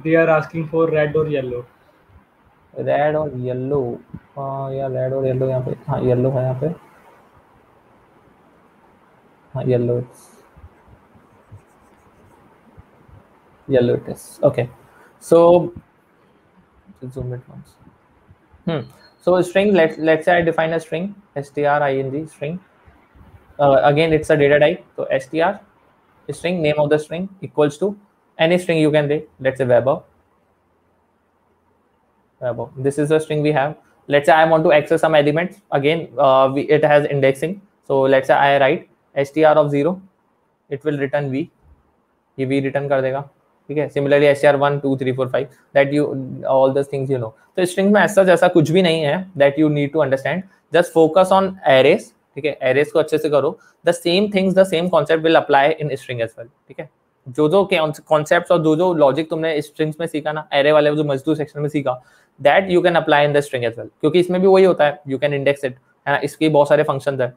They are asking for red or yellow. Red or yellow. हाँ यार, red or yellow यहाँ पे. हाँ yellow है यहाँ पे. हाँ yellow. Yellow it is. Okay. So Just zoom it once. Hmm. So a string, let's let's say I define a string, string, string. Uh, again, it's a data type. So str, string, name of the string equals to any string you can take. Let's say Weber. Weber. This is the string we have. Let's say I want to access some elements. Again, uh, we, it has indexing. So let's say I write str of zero. It will return v. ये v return कर देगा. ठीक है, similarly S T R one two three four five that you all these things you know. तो स्ट्रिंग में ऐसा जैसा कुछ भी नहीं है that you need to understand. Just focus on arrays. ठीक है, एरेस को अच्छे से करो. The same things, the same concept will apply in string as well. ठीक है, जो जो कॉन्सेप्ट और जो जो लॉजिक तुमने स्ट्रिंग्स में सीखा ना, एरे वाले जो मजदूर सेक्शन में सीखा, that you can apply in the string as well. क्योंकि इसमें भी वही होता है, यू कैन इंडेक्स इट. है ना, इसके बहुत सारे फंक्शन है,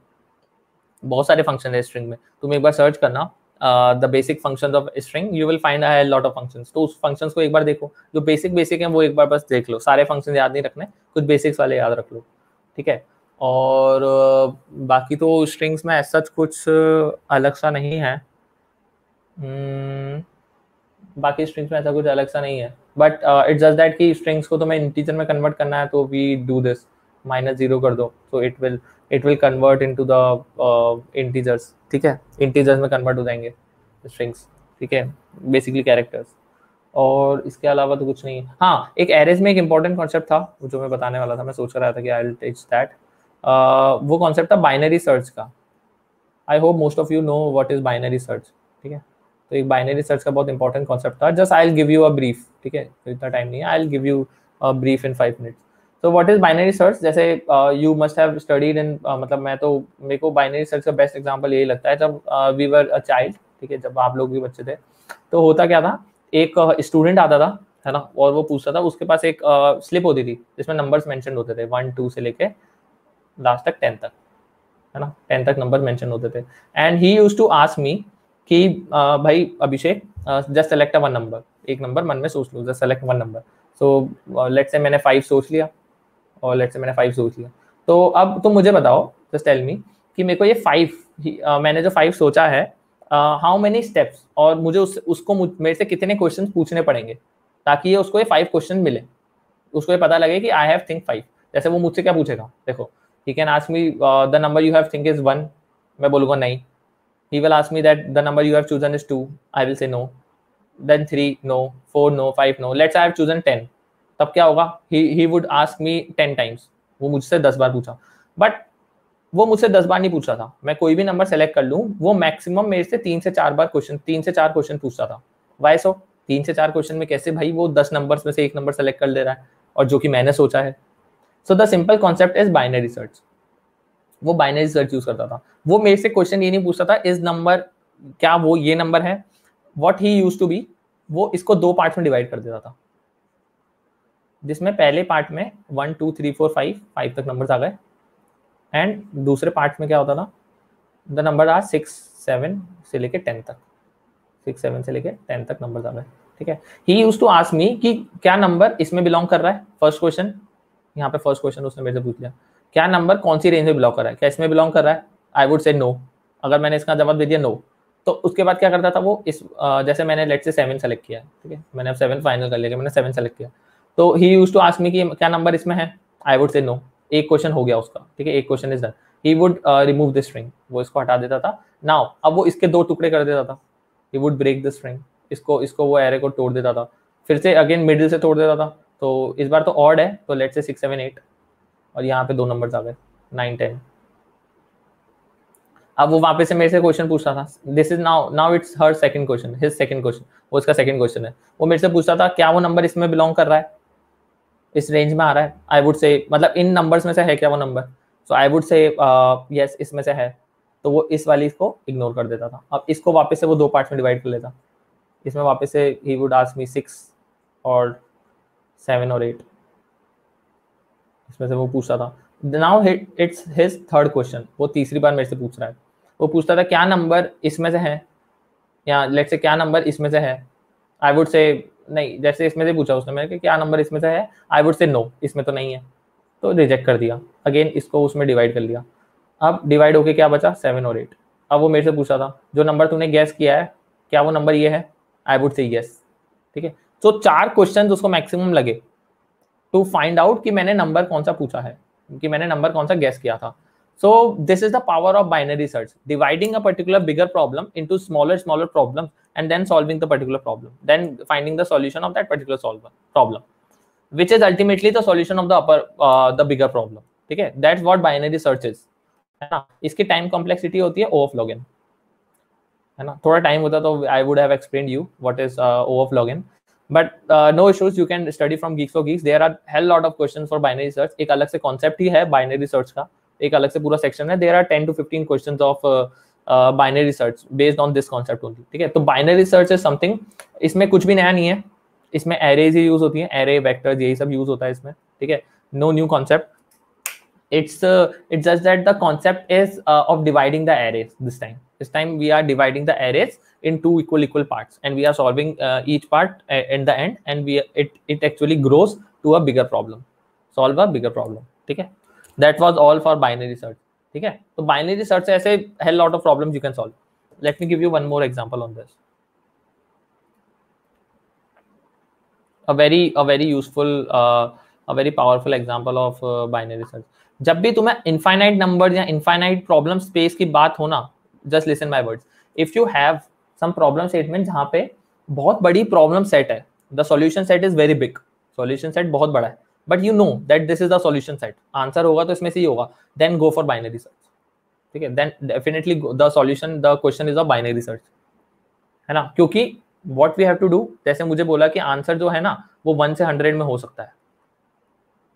बहुत सारे फंक्शन है स्ट्रिंग में. तुम एक बार सर्च करना the basic functions of string, you will find a lot of functions. तो उस फंक्शंस को एक बार देखो, जो बेसिक बेसिक हैं वो एक बार बस देख लो. सारे फंक्शंस याद नहीं रखने, कुछ बेसिक्स वाले याद रख लो. ठीक है, और बाकी तो स्ट्रिंग्स में ऐसा कुछ अलग सा नहीं है. बाकी स्ट्रिंग्स में ऐसा कुछ अलग सा नहीं है, बट इट्स जस्ट दैट कि स्ट्रिंग्स को तुम्हें इंटीजर में कन्वर्ट करना है. तो we do this, minus zero कर दो, तो it will it will convert into the integers. ठीक है, इंटीजर्स में कन्वर्ट हो जाएंगे स्ट्रिंग्स. ठीक है, बेसिकली कैरेक्टर्स. और इसके अलावा तो कुछ नहीं है. हाँ, एक एरेज में एक इंपॉर्टेंट कॉन्सेप्ट था जो मैं बताने वाला था. मैं सोच रहा था कि आई विल टेच दैट. वो कॉन्सेप्ट था बाइनरी सर्च का. I hope most of you know what is binary search. ठीक है, तो एक बाइनरी सर्च का बहुत इंपॉर्टेंट कॉन्सेप्ट था. Just I will give you a brief. ठीक है, इतना टाइम नहीं है, I will give you a brief in five minutes. तो व्हाट इज बाइनरी सर्च, जैसे you must have studied in, मतलब मैं तो मेरे को बाइनरी सर्च का बेस्ट एग्जांपल यही लगता है. जब वी वर अ चाइल्ड, ठीक है, जब आप लोग भी बच्चे थे, तो होता क्या था, एक स्टूडेंट uh, आता था, है ना, और वो पूछता था, उसके पास एक स्लिप uh, होती थी जिसमें नंबर्स मेंशन होते थे, वन टू से लेके लास्ट तक टेन तक, है ना, टेन तक नंबर मेंशन होते थे. And he used to ask me कि uh, भाई Abhishek, just select one number, एक नंबर मन में सोच लो, just select one number. So let's say मैंने फाइव सोच लिया, और लेट्स से मैंने फाइव सोच लिया. तो अब तुम मुझे बताओ, जस्ट टेल मी कि मेरे को ये फाइव, uh, मैंने जो फाइव सोचा है, हाउ मेनी स्टेप्स, और मुझे उस, उसको मुझ, मेरे से कितने क्वेश्चन पूछने पड़ेंगे ताकि ये उसको ये फाइव क्वेश्चन मिले, उसको ये पता लगे कि आई हैव थिंक फाइव. जैसे वो मुझसे क्या पूछेगा, देखो, he can ask me the number you have think is one, मैं बोलूँगा नहीं. He will ask me that the number you have chosen is two, I will say no. Then three no, four no, five no. Let's say I have chosen ten. तब क्या होगा? He he would ask me ten times. वो मुझसे दस बार पूछा. But वो मुझसे दस बार नहीं पूछता था. मैं कोई भी नंबर सेलेक्ट कर लूँ, वो मैक्सिमम मेरे से तीन से चार बार क्वेश्चन, तीन से चार क्वेश्चन पूछता था. Why so? तीन से चार क्वेश्चन में कैसे भाई वो दस नंबर्स में से एक नंबर सेलेक्ट कर दे रहा है, और जो कि मैंने सोचा है. So the simple concept is binary search. वो binary search यूज करता था. वो मेरे से क्वेश्चन ये नहीं पूछता था, इस नंबर क्या वो ये नंबर है. What he used to be, वो इसको दो पार्ट में डिवाइड कर देता था, जिसमें पहले पार्ट में one two three four five five तक नंबर्स आ गए, एंड दूसरे पार्ट में क्या होता था, द नंबर आ सिक्स सेवन से लेके टेन तक, सिक्स सेवन से लेके टेन तक नंबर्स आ गए. ठीक है, he used to ask me कि क्या नंबर इसमें बिलोंग कर रहा है. फर्स्ट क्वेश्चन, यहाँ पे फर्स्ट क्वेश्चन उसने मेरे से पूछ लिया, क्या नंबर कौन सी रेंज में बिलोंग कर रहा है, क्या इसमें बिलोंग कर रहा है. आई वुड से नो, अगर मैंने इसका जवाब दे दिया नो, तो उसके बाद क्या करता था वो, इस जैसे मैंने लेट से सेवन सेलेक्ट किया, ठीक है, मैंने अब सेवन फाइनल कर लिया, मैंने सेवन सेलेक्ट किया, तो he used to ask me कि क्या नंबर इसमें है. आई वुड से नो, एक क्वेश्चन हो गया उसका. ठीक है, एक question is done. He would remove this string, वो इसको हटा देता था. नाउ अब वो इसके दो टुकड़े कर देता था, he would break this string, इसको इसको वो एरे को तोड़ देता था, फिर से अगेन मिडिल से तोड़ देता था. तो इस बार तो ऑड है, तो लेट से सिक्स सेवन एट, और यहाँ पे दो नंबर्स आ गए, नाइन टेन. अब वो वापस से मेरे से क्वेश्चन पूछता था, this is now now it's her second question, his second question, वो इसका सेकंड क्वेश्चन है. वो मेरे से पूछता था क्या वो नंबर इसमें बिलोंग कर रहा है, इस रेंज में आ रहा है. आई वुड से, मतलब इन नंबर्स में से है क्या वो number. So I would say yes, इसमें से है, तो वो इस वाली इसको इग्नोर कर देता था. अब इसको वापस से वो दो पार्ट में डिवाइड कर लेता, इसमें वापस से he would ask me six और सेवन और एट, इसमें से वो पूछता था. Now it's his third question, वो तीसरी बार मेरे से पूछ रहा है. वो पूछता था क्या नंबर इसमें से है, या लेट्स से क्या नंबर इसमें से है. आई वुड से नहीं, जैसे इसमें से पूछा उसने मेरे कि क्या नंबर इसमें से है, आई वुड से नो, इसमें तो नहीं है, तो रिजेक्ट कर दिया. अगेन इसको उसमें डिवाइड कर लिया. अब डिवाइड होके क्या बचा, सेवन और एट. अब वो मेरे से पूछा था जो नंबर तूने गैस किया है क्या वो नंबर ये है. I would say yes. ठीक है, तो चार क्वेश्चन उसको मैक्सिमम लगे, टू फाइंड आउट कि मैंने नंबर कौन सा पूछा है, कि मैंने नंबर कौन सा गेस किया था. So this is the power of binary search, dividing a particular bigger problem into smaller smaller problems and then solving the particular problem, then finding the solution of that particular solver problem, which is ultimately the solution of the upper uh, the bigger problem. Okay, that's what binary search is. है ना, इसकी time complexity होती है O of log n. है ना, थोड़ा time होता तो I would have explained you what is uh, O of log n. But uh, no issues. You can study from Geeks for Geeks. There are hell lot of questions for binary search. एक अलग से concept ही है binary search का, एक अलग से पूरा section है. There are ten to fifteen questions of uh, binary search based on this concept only. ठीक है, तो बाइनरी सर्च इज समथिंग, इसमें कुछ भी नया नहीं है, इसमें एरेज ही यूज होती है, एरे वेक्टर्स यही सब यूज होता है इसमें. ठीक है, no new concept, it's it's just that the concept is of dividing the arrays. This time this time we are dividing the arrays in two equal equal parts and we are solving each part at the end and we it it actually grows to a bigger problem, solve a bigger problem. ठीक है, that was all for binary search. ठीक है, तो binary search से ऐसे hello lot of problems you can solve. Let me give you one more example on this, a very a very useful a very powerful example of binary search. जब भी तुम्हें infinite number या infinite problem space की बात हो ना, just listen my words, if you have some problem statement जहां पे बहुत बड़ी प्रॉब्लम सेट है, the solution set is very big, solution set बहुत बड़ा है, but you know that this is the solution set, answer होगा तो इसमें से ही होगा, then go for binary search. ठीक है, then definitely the solution the question is a binary search. है ना, क्योंकि what we have to do, जैसे मुझे बोला कि आंसर जो है ना वो वन से हंड्रेड में हो सकता है,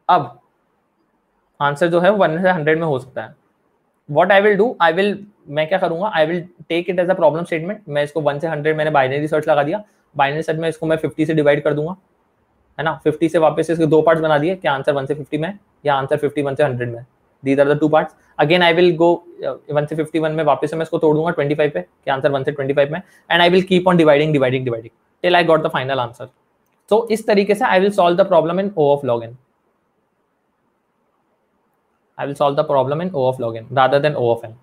अब आंसर जो है वन से हंड्रेड में हो सकता है, what I will do, I will मैं क्या करूंगा, I will take it as a problem statement. मैं इसको वन से हंड्रेड मैंने बाइनरी सर्च लगा दिया, बाइनरी सर्च में इसको मैं फिफ्टी से डिवाइड कर दूंगा. है ना, फिफ्टी से वापस इसके दो पार्ट्स बना दिए कि आंसर वन से फिफ्टी में या आंसर फिफ्टी वन से हंड्रेड में, these are the two parts. Again I will go one से फिफ्टी वन में वापस मैं इसको तोड़ दूंगा ट्वेंटी फाइव पे कि आंसर वन से ट्वेंटी फाइव में, and I will keep on dividing dividing dividing till I got the final answer. So इस तरीके से I will solve the problem in O of log n, I will solve the problem in O of log n rather than O of n.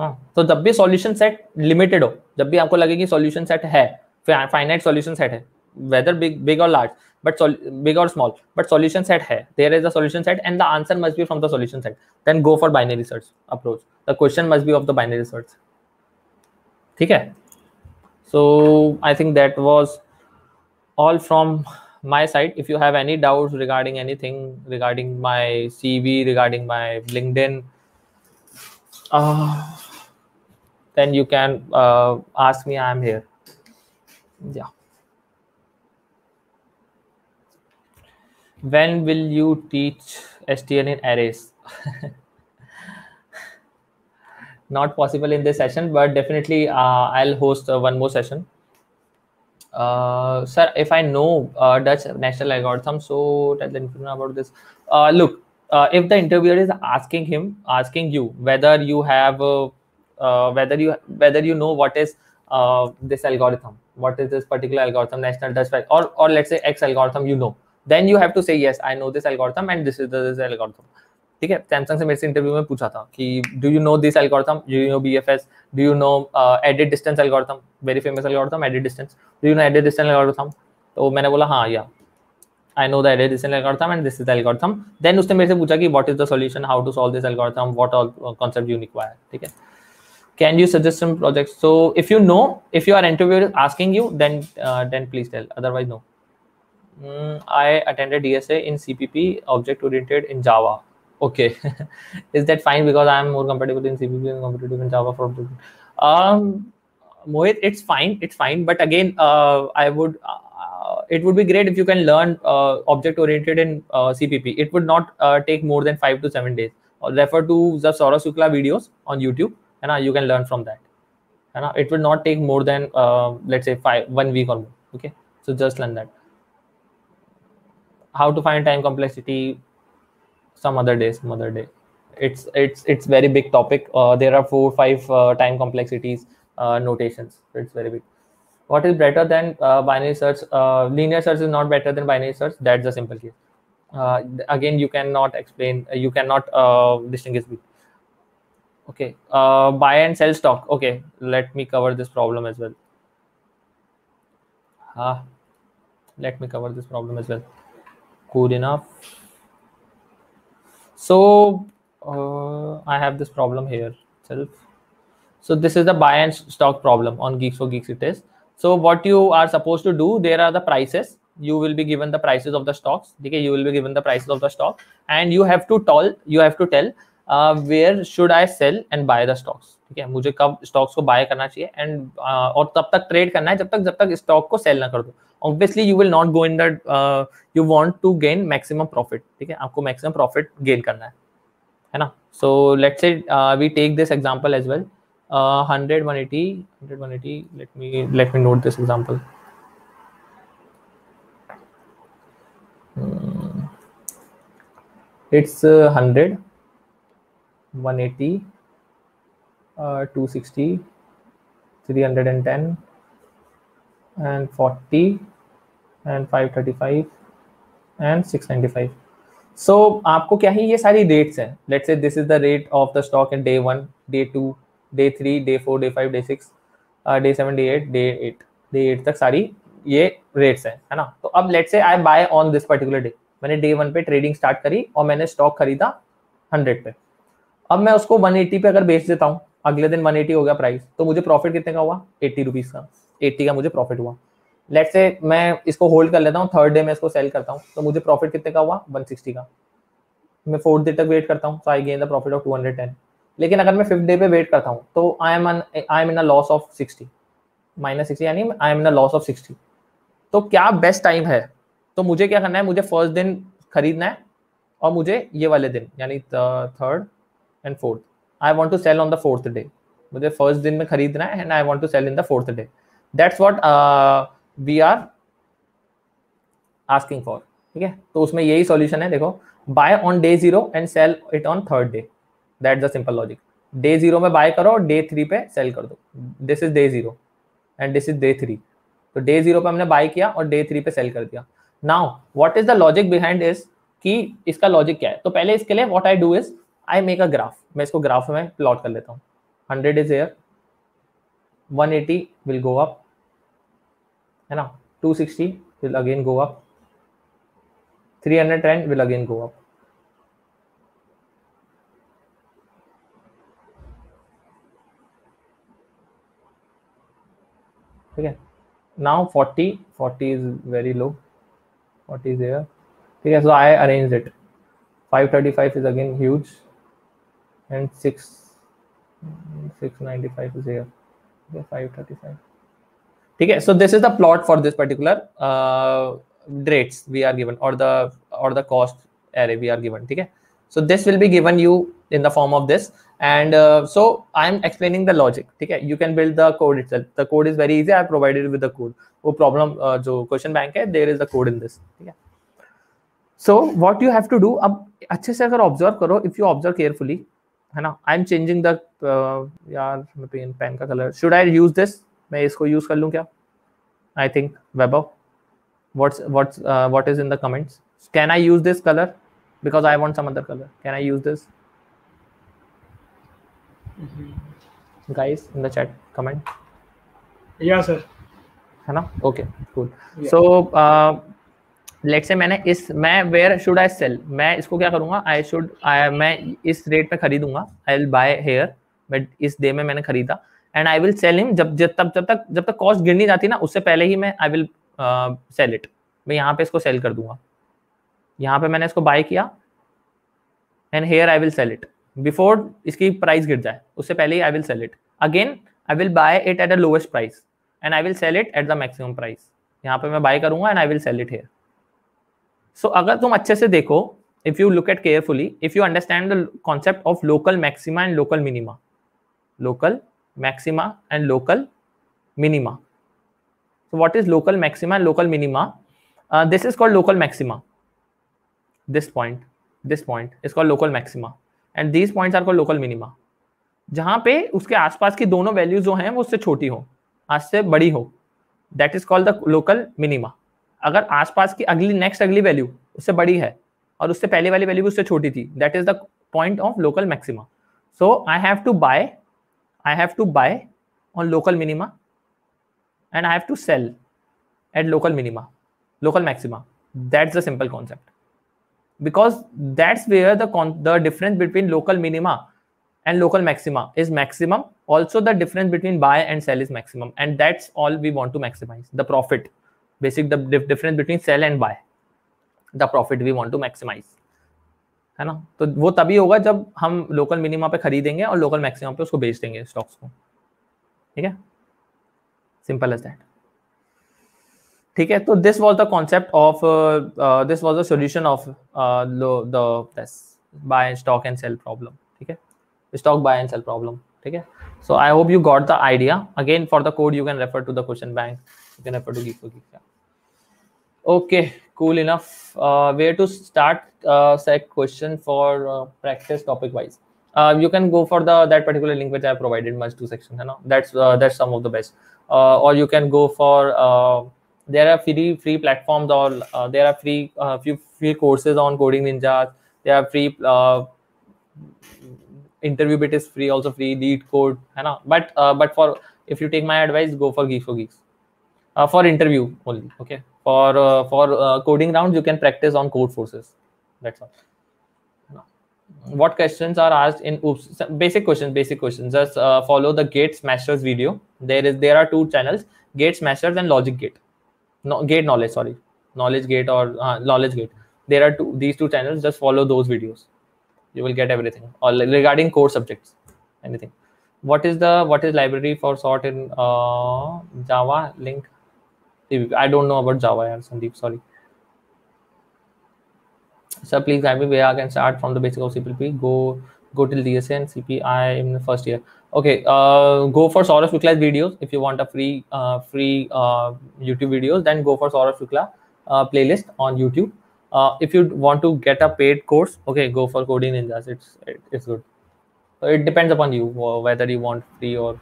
हाँ, तो जब भी solution set limited हो, जब भी आपको लगे कि सॉल्यूशन सेट है, फाइनाइट सॉल्यूशन सेट है, whether big big or large but big or small but solution set hai, there is a solution set and the answer must be from the solution set, then go for binary search approach, the question must be of the binary search. theek hai, so I think that was all from my side. If you have any doubts regarding anything, regarding my C V, regarding my LinkedIn, uh, then you can uh, ask me, I am here. Yeah. When will you teach S T L in arrays? Not possible in this session, but definitely uh, I'll host uh, one more session. Uh, sir, if I know uh, Dutch National algorithm, so tell them about this. Uh, look, uh, if the interviewer is asking him, asking you whether you have, uh, uh, whether you whether you know what is uh, this algorithm, what is this particular algorithm, National Dutch Flag, or or let's say X algorithm, you know. Then you have to say yes, I know this algorithm and this is the this algorithm. ठीक है, Samsung से मेरे से interview में पूछा था कि do you know this algorithm, do you know B F S, do you know uh, edit distance algorithm, very famous algorithm edit distance, do you know edit distance algorithm, तो मैंने बोला हाँ या I know the edit distance algorithm and this is the algorithm. Then उसने मेरे से पूछा कि what is the solution, how to solve this algorithm, what all uh, concept you require. ठीक है, can you suggest some projects? So if you know, if your interviewer is asking you, then uh, then please tell, otherwise no. Mm, I attended D S A in C P P, object oriented in Java. Okay, is that fine? Because I am more compatible in C P P and competitive in Java for object. Um, Mohit, it's fine, it's fine. But again, uh, I would, uh, it would be great if you can learn uh, object oriented in uh, C P P. It would not uh, take more than five to seven days. I'll refer to the Saurabh Shukla videos on YouTube, and uh, you can learn from that. And uh, it will not take more than uh, let's say five one week or more. Okay, so just learn that. How to find time complexity, some other day, some other day. It's it's it's very big topic. Uh, there are four five uh, time complexities uh, notations. It's very big. What is better than uh, binary search? Uh, linear search is not better than binary search. That's the simple case. Uh, again, you cannot explain. You cannot uh, distinguish between. Okay. Uh, buy and sell stock. Okay. Let me cover this problem as well. Ah, let me cover this problem as well. good enough. So uh, I have this problem here itself. So this is the buy and stock problem on Geeks for Geeks it is. So what you are supposed to do, there are the prices. You will be given the prices of the stocks. Okay, you will be given the prices of the stock, and you have to tell you have to tell uh, where should I sell and buy the stocks. Okay, मुझे कब stocks को buy करना चाहिए and uh, और तब तक trade करना है जब तक जब तक stock को sell ना कर दो. Obviously you will not go in that. Uh, you want to gain maximum profit. ठीक है, आपको maximum profit gain करना है, है ना? So let's say uh, we take this example as well. Uh, one hundred, one eighty, one hundred, one eighty. Let me let me note this example. Hmm. It's uh, one hundred, one eighty, uh, two sixty, three ten, and forty, and five thirty-five, and six ninety-five. So, आपको क्या है, ये सारी dates हैं. Let's say this is the rate of the stock in day one, day two, day three, day four, day five, day six, uh, day seven, day eight, day eight, day eight तक सारी ये rates हैं, है ना? तो अब let's say I buy on this particular day, मैंने day one पे ट्रेडिंग स्टार्ट करी और मैंने स्टॉक खरीदा हंड्रेड पे. अब मैं उसको वन एटी पे अगर बेच देता हूँ, अगले दिन वन एटी हो गया प्राइस, तो मुझे प्रॉफिट कितने का हुआ? एट्टी रुपीज का, एट्टी का मुझे प्रॉफिट हुआ. लेट्स से मैं इसको होल्ड कर लेता हूँ, थर्ड डे में इसको सेल करता हूँ, तो मुझे प्रॉफिट कितने का हुआ? वन सिक्सटी का. मैं फोर्थ डे तक वेट करता हूँ, so I gain the profit of two hundred ten. लेकिन अगर मैं फिफ्थ डे पे वेट करता हूँ तो I am I am in a loss of sixty, minus sixty, यानी I am in a loss of sixty. तो क्या बेस्ट टाइम है? तो मुझे क्या करना है, मुझे फर्स्ट दिन खरीदना है और मुझे ये वाले दिन यानी third and fourth, I want to sell on the fourth day. मुझे फर्स्ट दिन में खरीदना है and I want to sell in the fourth day. That's what we are asking for. ठीक है, तो उसमें यही सॉल्यूशन है. देखो, buy on day zero and sell it on third day. That's the simple logic. Day zero में buy करो, day three पे सेल कर दो. This is day zero and this is day three. तो डे जीरो पे हमने bye किया और डे थ्री पे सेल कर दिया. Now what is the logic behind is कि इसका लॉजिक क्या है? तो पहले इसके लिए what I do is I make a graph. मैं इसको ग्राफ में प्लॉट कर लेता हूँ. Hundred is here, one eighty will go up, है ना? Two sixty will again go up, three ten will again go up. ठीक है, now forty forty is very low, forty is there. Okay, so I arranged it. Five thirty-five is again huge, and six ninety-five is there. Okay, five thirty-five. Okay, so this is the plot for this particular uh, rates we are given, or the or the cost array we are given. Okay, so this will be given you in the form of this, and uh, so I am explaining the logic. Okay, you can build the code itself. The code is very easy. I provided with the code. वो problem uh, जो question bank है, there is the code in this. Okay, so what you have to do, अब अच्छे से अगर observe करो, if you observe carefully, है ना? I am changing the uh, यार मैं पेन पेन का color. Should I use this? मैं इसको use कर लूँ क्या? I think Webber. What's what's uh, what is in the comments? Can I use this color? Because I want some other color. Can I use this? Mm-hmm. Guys in the chat comment. Yeah sir. है ना? Okay cool. Yeah. So uh, let's say मैंने इस मैं where should I sell? मैं इसको क्या करूँगा? I should I, मैं इस rate पे खरीदूँगा. I will buy here. मैं इस day में मैंने खरीदा. And I will sell him जब जब तब जब तक जब तक cost गिर नहीं जाती ना, उससे पहले ही मैं I will uh, sell it. मैं यहाँ पे इसको sell कर दूँगा. यहाँ पे मैंने इसको बाय किया and here I will sell it before इसकी प्राइस गिर जाए, उससे पहले I will sell it. Again I will buy it at the lowest price and I will sell it at the maximum price. यहाँ पे मैं buy करूंगा and I will sell it here. So अगर तुम अच्छे से देखो, if you look at carefully, if you understand the concept of local maxima and local minima, local maxima and local minima. So what is local maxima and local minima? This is called local maxima. This point, this point is called local maxima, and these points are called local minima. जहाँ पे उसके आसपास की दोनों values जो हैं वो उससे छोटी हो, उससे बड़ी हो, that is called the local minima. अगर आसपास की अगली next अगली वैल्यू उससे बड़ी है और उससे पहले वाली वैल्यू भी उससे छोटी थी, that is the point of local maxima. So I have to buy, I have to buy on local minima, and I have to sell at local minima, local maxima. That's the simple concept. because that's where the con the difference between local minima and local maxima is maximum. Also, the difference between buy and sell is maximum, and that's all we want to maximize, the profit. Basically, the dif difference between sell and buy, the profit we want to maximize, है ना? तो वो तभी होगा जब हम local minima पे खरीदेंगे और लोकल मैक्सिमम पे उसको बेच देंगे स्टॉक्स को, ठीक है? सिंपल एज दैट, ठीक है? तो this was the concept of, this was the solution of the buy stock and sell problem, ठीक है? Stock buy and sell problem, ठीक है? So I hope you got the idea. Again for the code you can refer to the question bank, you can refer to GeeksforGeeks. Okay, cool enough. Uh, where to start? Uh, set question for uh, practice topic wise. Uh, you can go for the that particular link which I have provided, merge two section. You know, that's uh, that's some of the best. Uh, or you can go for uh, there are free free platforms, or uh, there are free uh, few free courses on Coding Ninjas. There are free uh, interview bit is free, also free lead code. You know, but uh, but for if you take my advice, go for GeeksforGeeks. Uh, for interview only, okay. For uh, for uh, coding rounds, you can practice on Codeforces. That's all. No. What questions are asked in? Oops, basic questions. Basic questions. Just uh, follow the Gate Smashers video. There is there are two channels: Gate Smashers and Logic Gate. No, Gate Knowledge. Sorry, Knowledge Gate or uh, Knowledge Gate. There are two these two channels. Just follow those videos. You will get everything. Or regarding core subjects, anything. What is the what is library for sort in uh, Java? Link. I don't know about Java, yaar, Sandeep. Sorry. Sir, please guide me where I can start from the basics of C P P. Go, go till D S A and C P I in the first year. Okay, uh, go for Saurabh Shukla's videos if you want a free, uh, free uh, YouTube videos. Then go for Saurabh Shukla uh, playlist on YouTube. Uh, if you want to get a paid course, okay, go for Coding Ninjas. It's it, it's good. So it depends upon you whether you want free or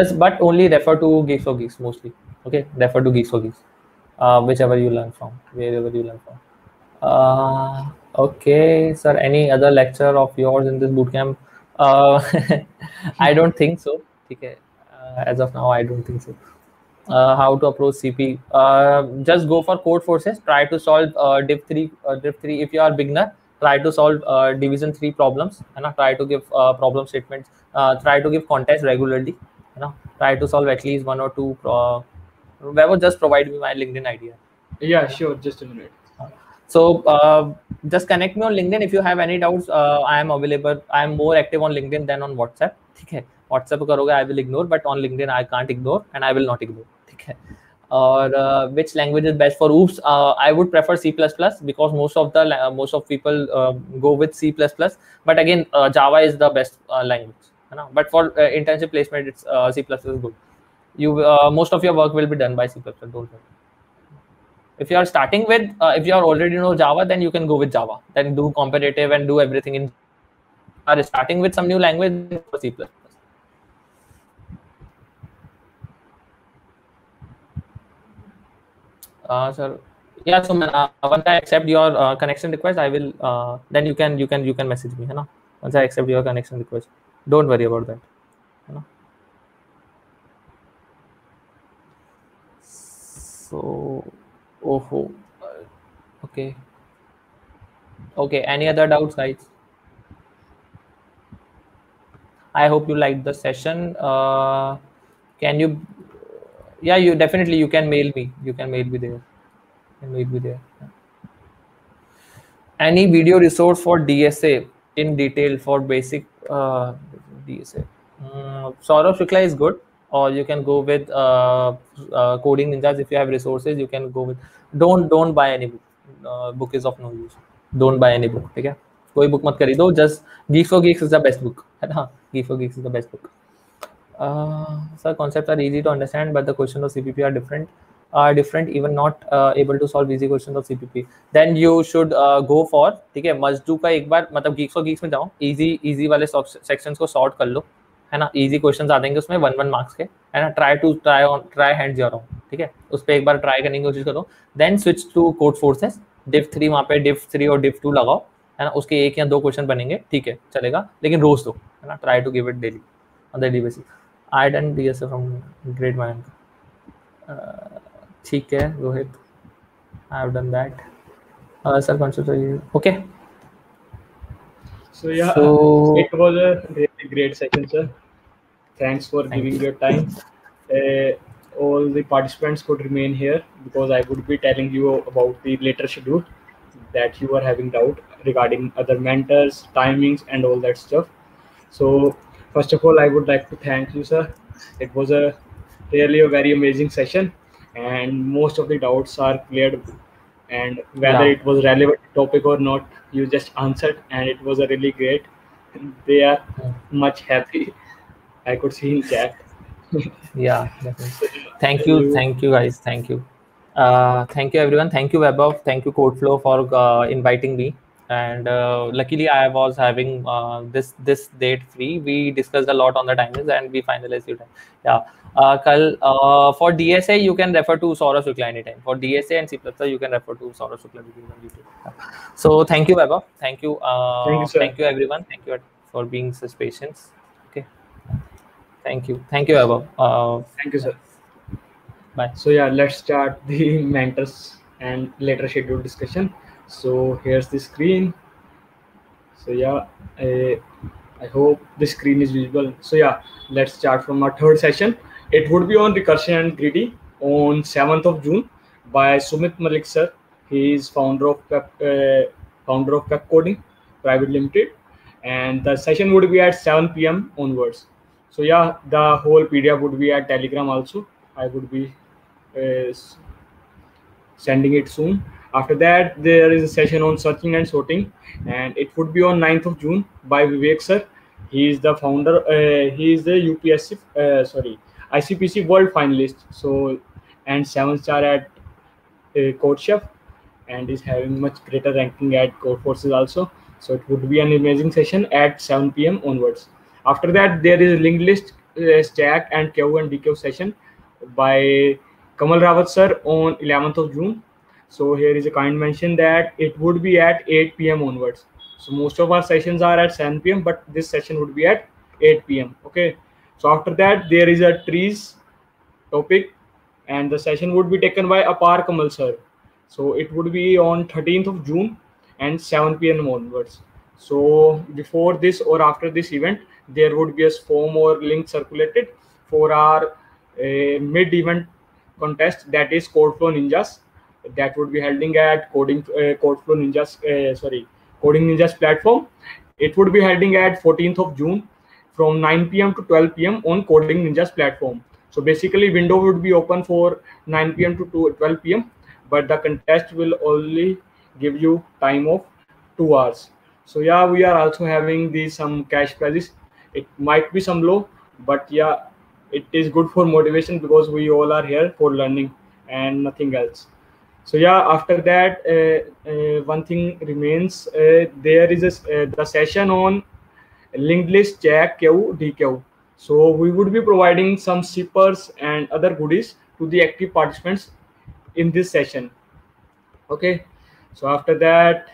just, but only refer to GeeksforGeeks mostly. Okay, refer to GeeksforGeeks, uh, whichever you learn from, wherever you learn from. Uh, okay, sir, any other lecture of yours in this bootcamp? Uh, I don't think so. Okay, uh, as of now, I don't think so. Uh, how to approach C P? Uh, just go for Codeforces. Try to solve uh, div three, uh, div three. If you are a beginner, try to solve uh, division three problems. And try to give uh, problem statements. Uh, try to give contests regularly. You know, try to solve at least one or two. Uh, Whoever just provide me my LinkedIn idea. Yeah, sure. Just a minute. So uh, just connect me on LinkedIn if you have any doubts. Uh, I am available. I am more active on LinkedIn than on WhatsApp. Okay. WhatsApp karoge, I will ignore, but on LinkedIn I can't ignore, and I will not ignore. Okay. Or uh, which language is best for O O P S? Uh, I would prefer C plus plus because most of the uh, most of people uh, go with C plus plus. But again, uh, Java is the best uh, language. You know? But for uh, internship placement, it's uh, C plus plus is good. You uh, most of your work will be done by C plus plus. Don't worry. If you are starting with, uh, if you are already know Java, then you can go with Java. Then do competitive and do everything in. Are starting with some new language for C plus plus. Uh, sir, yeah. So uh, once I accept your uh, connection request, I will. Uh, then you can you can you can message me, you know? Once I accept your connection request, don't worry about that, you know? So, oh, okay, okay. Any other doubts, guys? I hope you liked the session. Uh, can you? Yeah, you definitely you can mail me. You can mail me there. You can mail me there. Any video resource for D S A in detail for basic uh, D S A? Um, Saurabh Shukla is good. Or you can go with uh, uh, Coding Ninjas if you have resources. You can go with. Don't don't buy any book. Uh, book is of no use. Don't buy any book. Okay? कोई book मत खरीदो. Just GeeksforGeeks is the best book. है ना? GeeksforGeeks is the best book. Uh, sir, concepts are easy to understand, but the questions of C P P are different. Are different. Even not uh, able to solve easy questions of C P P. Then you should uh, go for. ठीक है? Must do का एक बार मतलब GeeksforGeeks में जाओ. Easy easy वाले sections को sort कर लो. है ना? इजी क्वेश्चंस आ जाएंगे उसमें वन वन मार्क्स के, है ना? Try to try on try hands your own, ठीक है? उस पर एक बार ट्राई करने की कोशिश करो. Then switch to Codeforces. Div three वहाँ पे डिव थ्री और डिव टू लगाओ, है ना? उसके एक या दो क्वेश्चन बनेंगे, ठीक है? चलेगा, लेकिन रोज दो, है ना? Try to give it daily on daily basis. I done D S A from great mind, ठीक है Rohit, I have done that. uh, self-conceptual. Okay. So yeah, so, it was a really great session, sir. Thanks for thank giving you. your time. Uh, all the participants could remain here because I would be telling you about the later schedule that you are having doubt regarding other mentors, timings, and all that stuff. So first of all, I would like to thank you, sir. It was a really a very amazing session, and most of the doubts are cleared. And whether yeah. it was relevant topic or not, you just answered, and it was a really great. They are yeah. much happy. I could see in chat. Yeah, definitely. Thank you, thank you guys, thank you. Uh, thank you everyone, thank you Vaibhav, thank you Codeflow for uh, inviting me. And uh, luckily I was having uh, this this date free. We discussed a lot on the timings and we finalized it. Yeah. Uh, Kal, uh, for D S A, you can refer to Saurabh Shukla anytime. For D S A and C plus plus, you can refer to Saurabh Shukla. So thank you Vaibhav, thank you. Uh, thank you, sir. Thank you everyone. Thank you for being such patient. Okay. Thank you. Thank you Vaibhav. Uh, thank you, sir. Bye. So yeah, let's start the mentors and later scheduled discussion. So here's the screen. So yeah, I, I hope the screen is visible. So yeah, let's start from our third session. It would be on recursion and greedy on seventh of June by Sumit Malik, sir. He is founder of Pep, uh, founder of Pep Coding Private Limited, and the session would be at seven P M onwards. So yeah, the whole P D F would be at Telegram also. I would be uh, sending it soon. After that, there is a session on searching and sorting, and it would be on ninth of June by Vivek, sir. He is the founder. Uh, he is the U P S C, uh, sorry, I C P C World finalist. So, and seven star at uh, Code Chef, and is having much greater ranking at Codeforces also. So it would be an amazing session at seven P M onwards. After that, there is a linked list uh, stack and Q and D Q session by Kamal Rawat, sir, on eleventh of June. So here is a kind mention that it would be at eight P M onwards. So most of our sessions are at seven P M, but this session would be at eight P M Okay. So after that, there is a trees topic, and the session would be taken by Apar Kamal, sir. So it would be on thirteenth of June and seven P M onwards. So before this or after this event, there would be a form or link circulated for our a mid-event contest, that is Codeflow Ninjas, that would be holding at Coding uh, Codeflow Ninjas, uh, sorry, Coding Ninjas platform. It would be holding at fourteenth of June from nine P M to twelve P M on Coding Ninjas platform. So basically, window would be open for nine P M to twelve P M, but the contest will only give you time of two hours. So yeah, we are also having these some cash prizes. It might be some low, but yeah, it is good for motivation because we all are here for learning and nothing else. So yeah, after that, uh, uh, one thing remains. Uh, there is a, uh, the session on linked list check Q D Q. So we would be providing some zippers and other goodies to the active participants in this session. Okay. So after that,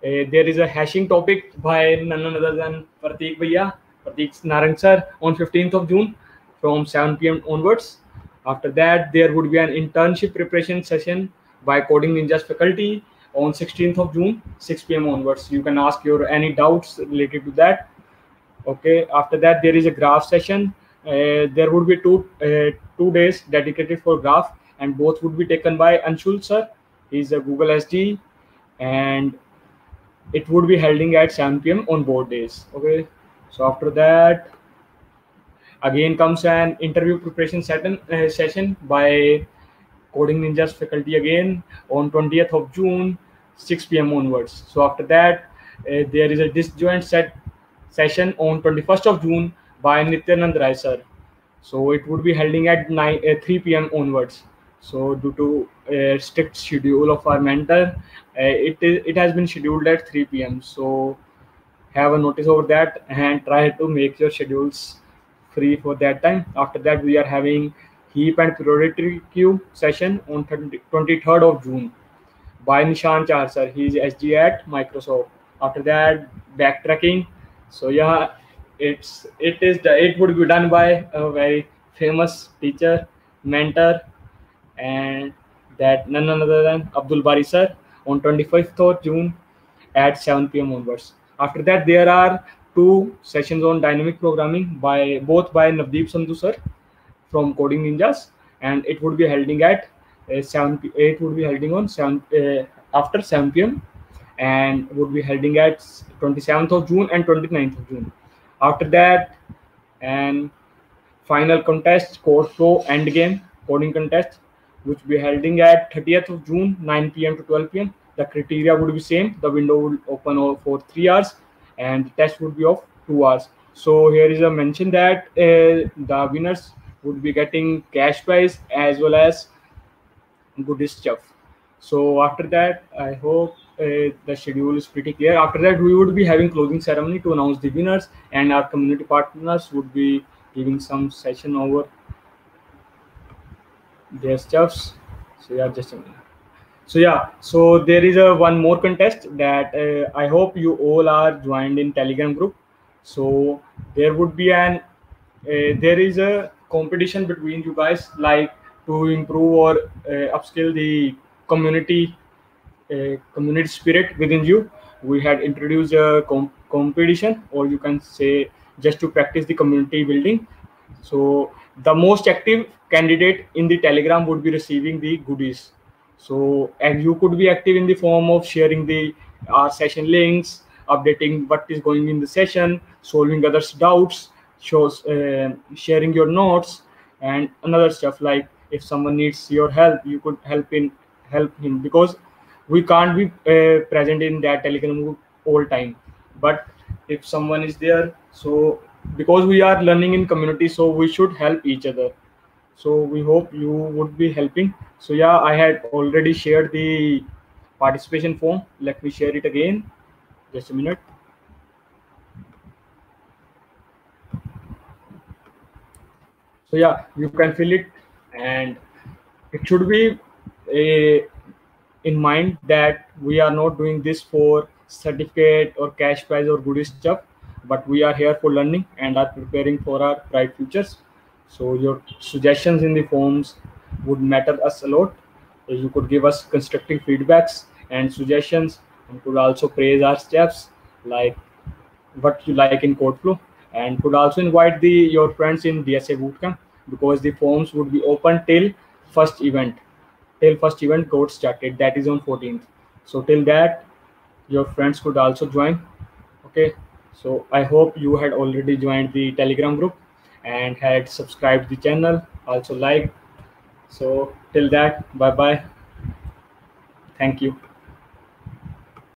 uh, there is a hashing topic by none other than Prateek Bhaiya, Prateek Narang, sir, on fifteenth of June. From seven P M onwards. After that, there would be an internship preparation session by Coding Ninjas faculty on sixteenth of June, six P M onwards. You can ask your any doubts related to that. Okay. After that, there is a graph session. Uh, there would be two uh, two days dedicated for graph, and both would be taken by Anshul, sir. He is a Google S D, and it would be holding at seven P M on both days. Okay. So after that, again comes an interview preparation session, uh, session by Coding Ninjas faculty again on twentieth of June, six P M onwards. So after that, uh, there is a disjoint set session on twenty-first of June by Nityanand Rai, sir. So it would be holding at nine, uh, three P M onwards. So due to uh, strict schedule of our mentor, uh, it is it has been scheduled at three P M So have a notice over that and try to make your schedules free for that time. After that, we are having heap and priority queue session on twenty-third of June by Nishan Chahar, sir. He is S D at Microsoft. After that, backtracking. So yeah, it's it is the it would be done by a very famous teacher mentor, and that none other than Abdul Bari, sir, on twenty-fifth of June at seven p m onwards. After that, there are two sessions on dynamic programming by both by Navdeep Sandhu sir from Coding Ninjas, and it would be holding at uh, seven. It would be holding on seven uh, after seven p m and would be holding at twenty-seventh of June and twenty-ninth of June. After that, and final contest Codeflow Endgame coding contest, which will be holding at thirtieth of June, nine p m to twelve p m The criteria would be same. The window would open for three hours, and the test would be of two hours. So here is a mention that uh, the winners would be getting cash prize as well as good stuff. So after that, I hope uh, the schedule is pretty clear. After that, we would be having closing ceremony to announce the winners, and our community partners would be giving some session over their stuffs. So yeah, just a minute. So yeah, so there is a one more contest that uh, I hope you all are joined in Telegram group. So there would be an uh, there is a competition between you guys, like to improve or uh, upskill the community uh, community spirit within you. We had introduced a com competition, or you can say just to practice the community building. So the most active candidate in the Telegram would be receiving the goodies. So, and you could be active in the form of sharing the uh, session links, updating what is going in the session, solving others' doubts, shows uh, sharing your notes, and another stuff like if someone needs your help, you could help in help him, because we can't be uh, present in that Telegram group all time. But if someone is there, so because we are learning in community, so we should help each other. So we hope you would be helping. So yeah, I had already shared the participation form. Let me share it again. Just a minute. So yeah, you can fill it, and it should be a, in mind that we are not doing this for certificate or cash prize or goodie stuff, but we are here for learning and are preparing for our bright futures. So your suggestions in the forms would matter us a lot. You could give us constructive feedbacks and suggestions, and could also praise our steps, like what you like in Codeflow, and could also invite the your friends in D S A bootcamp, because the forms would be open till first event. Till first event got started, that is on fourteenth. So till that, your friends could also join. Okay. So I hope you had already joined the Telegram group and had subscribed the channel, also liked. So till that, bye bye. Thank you.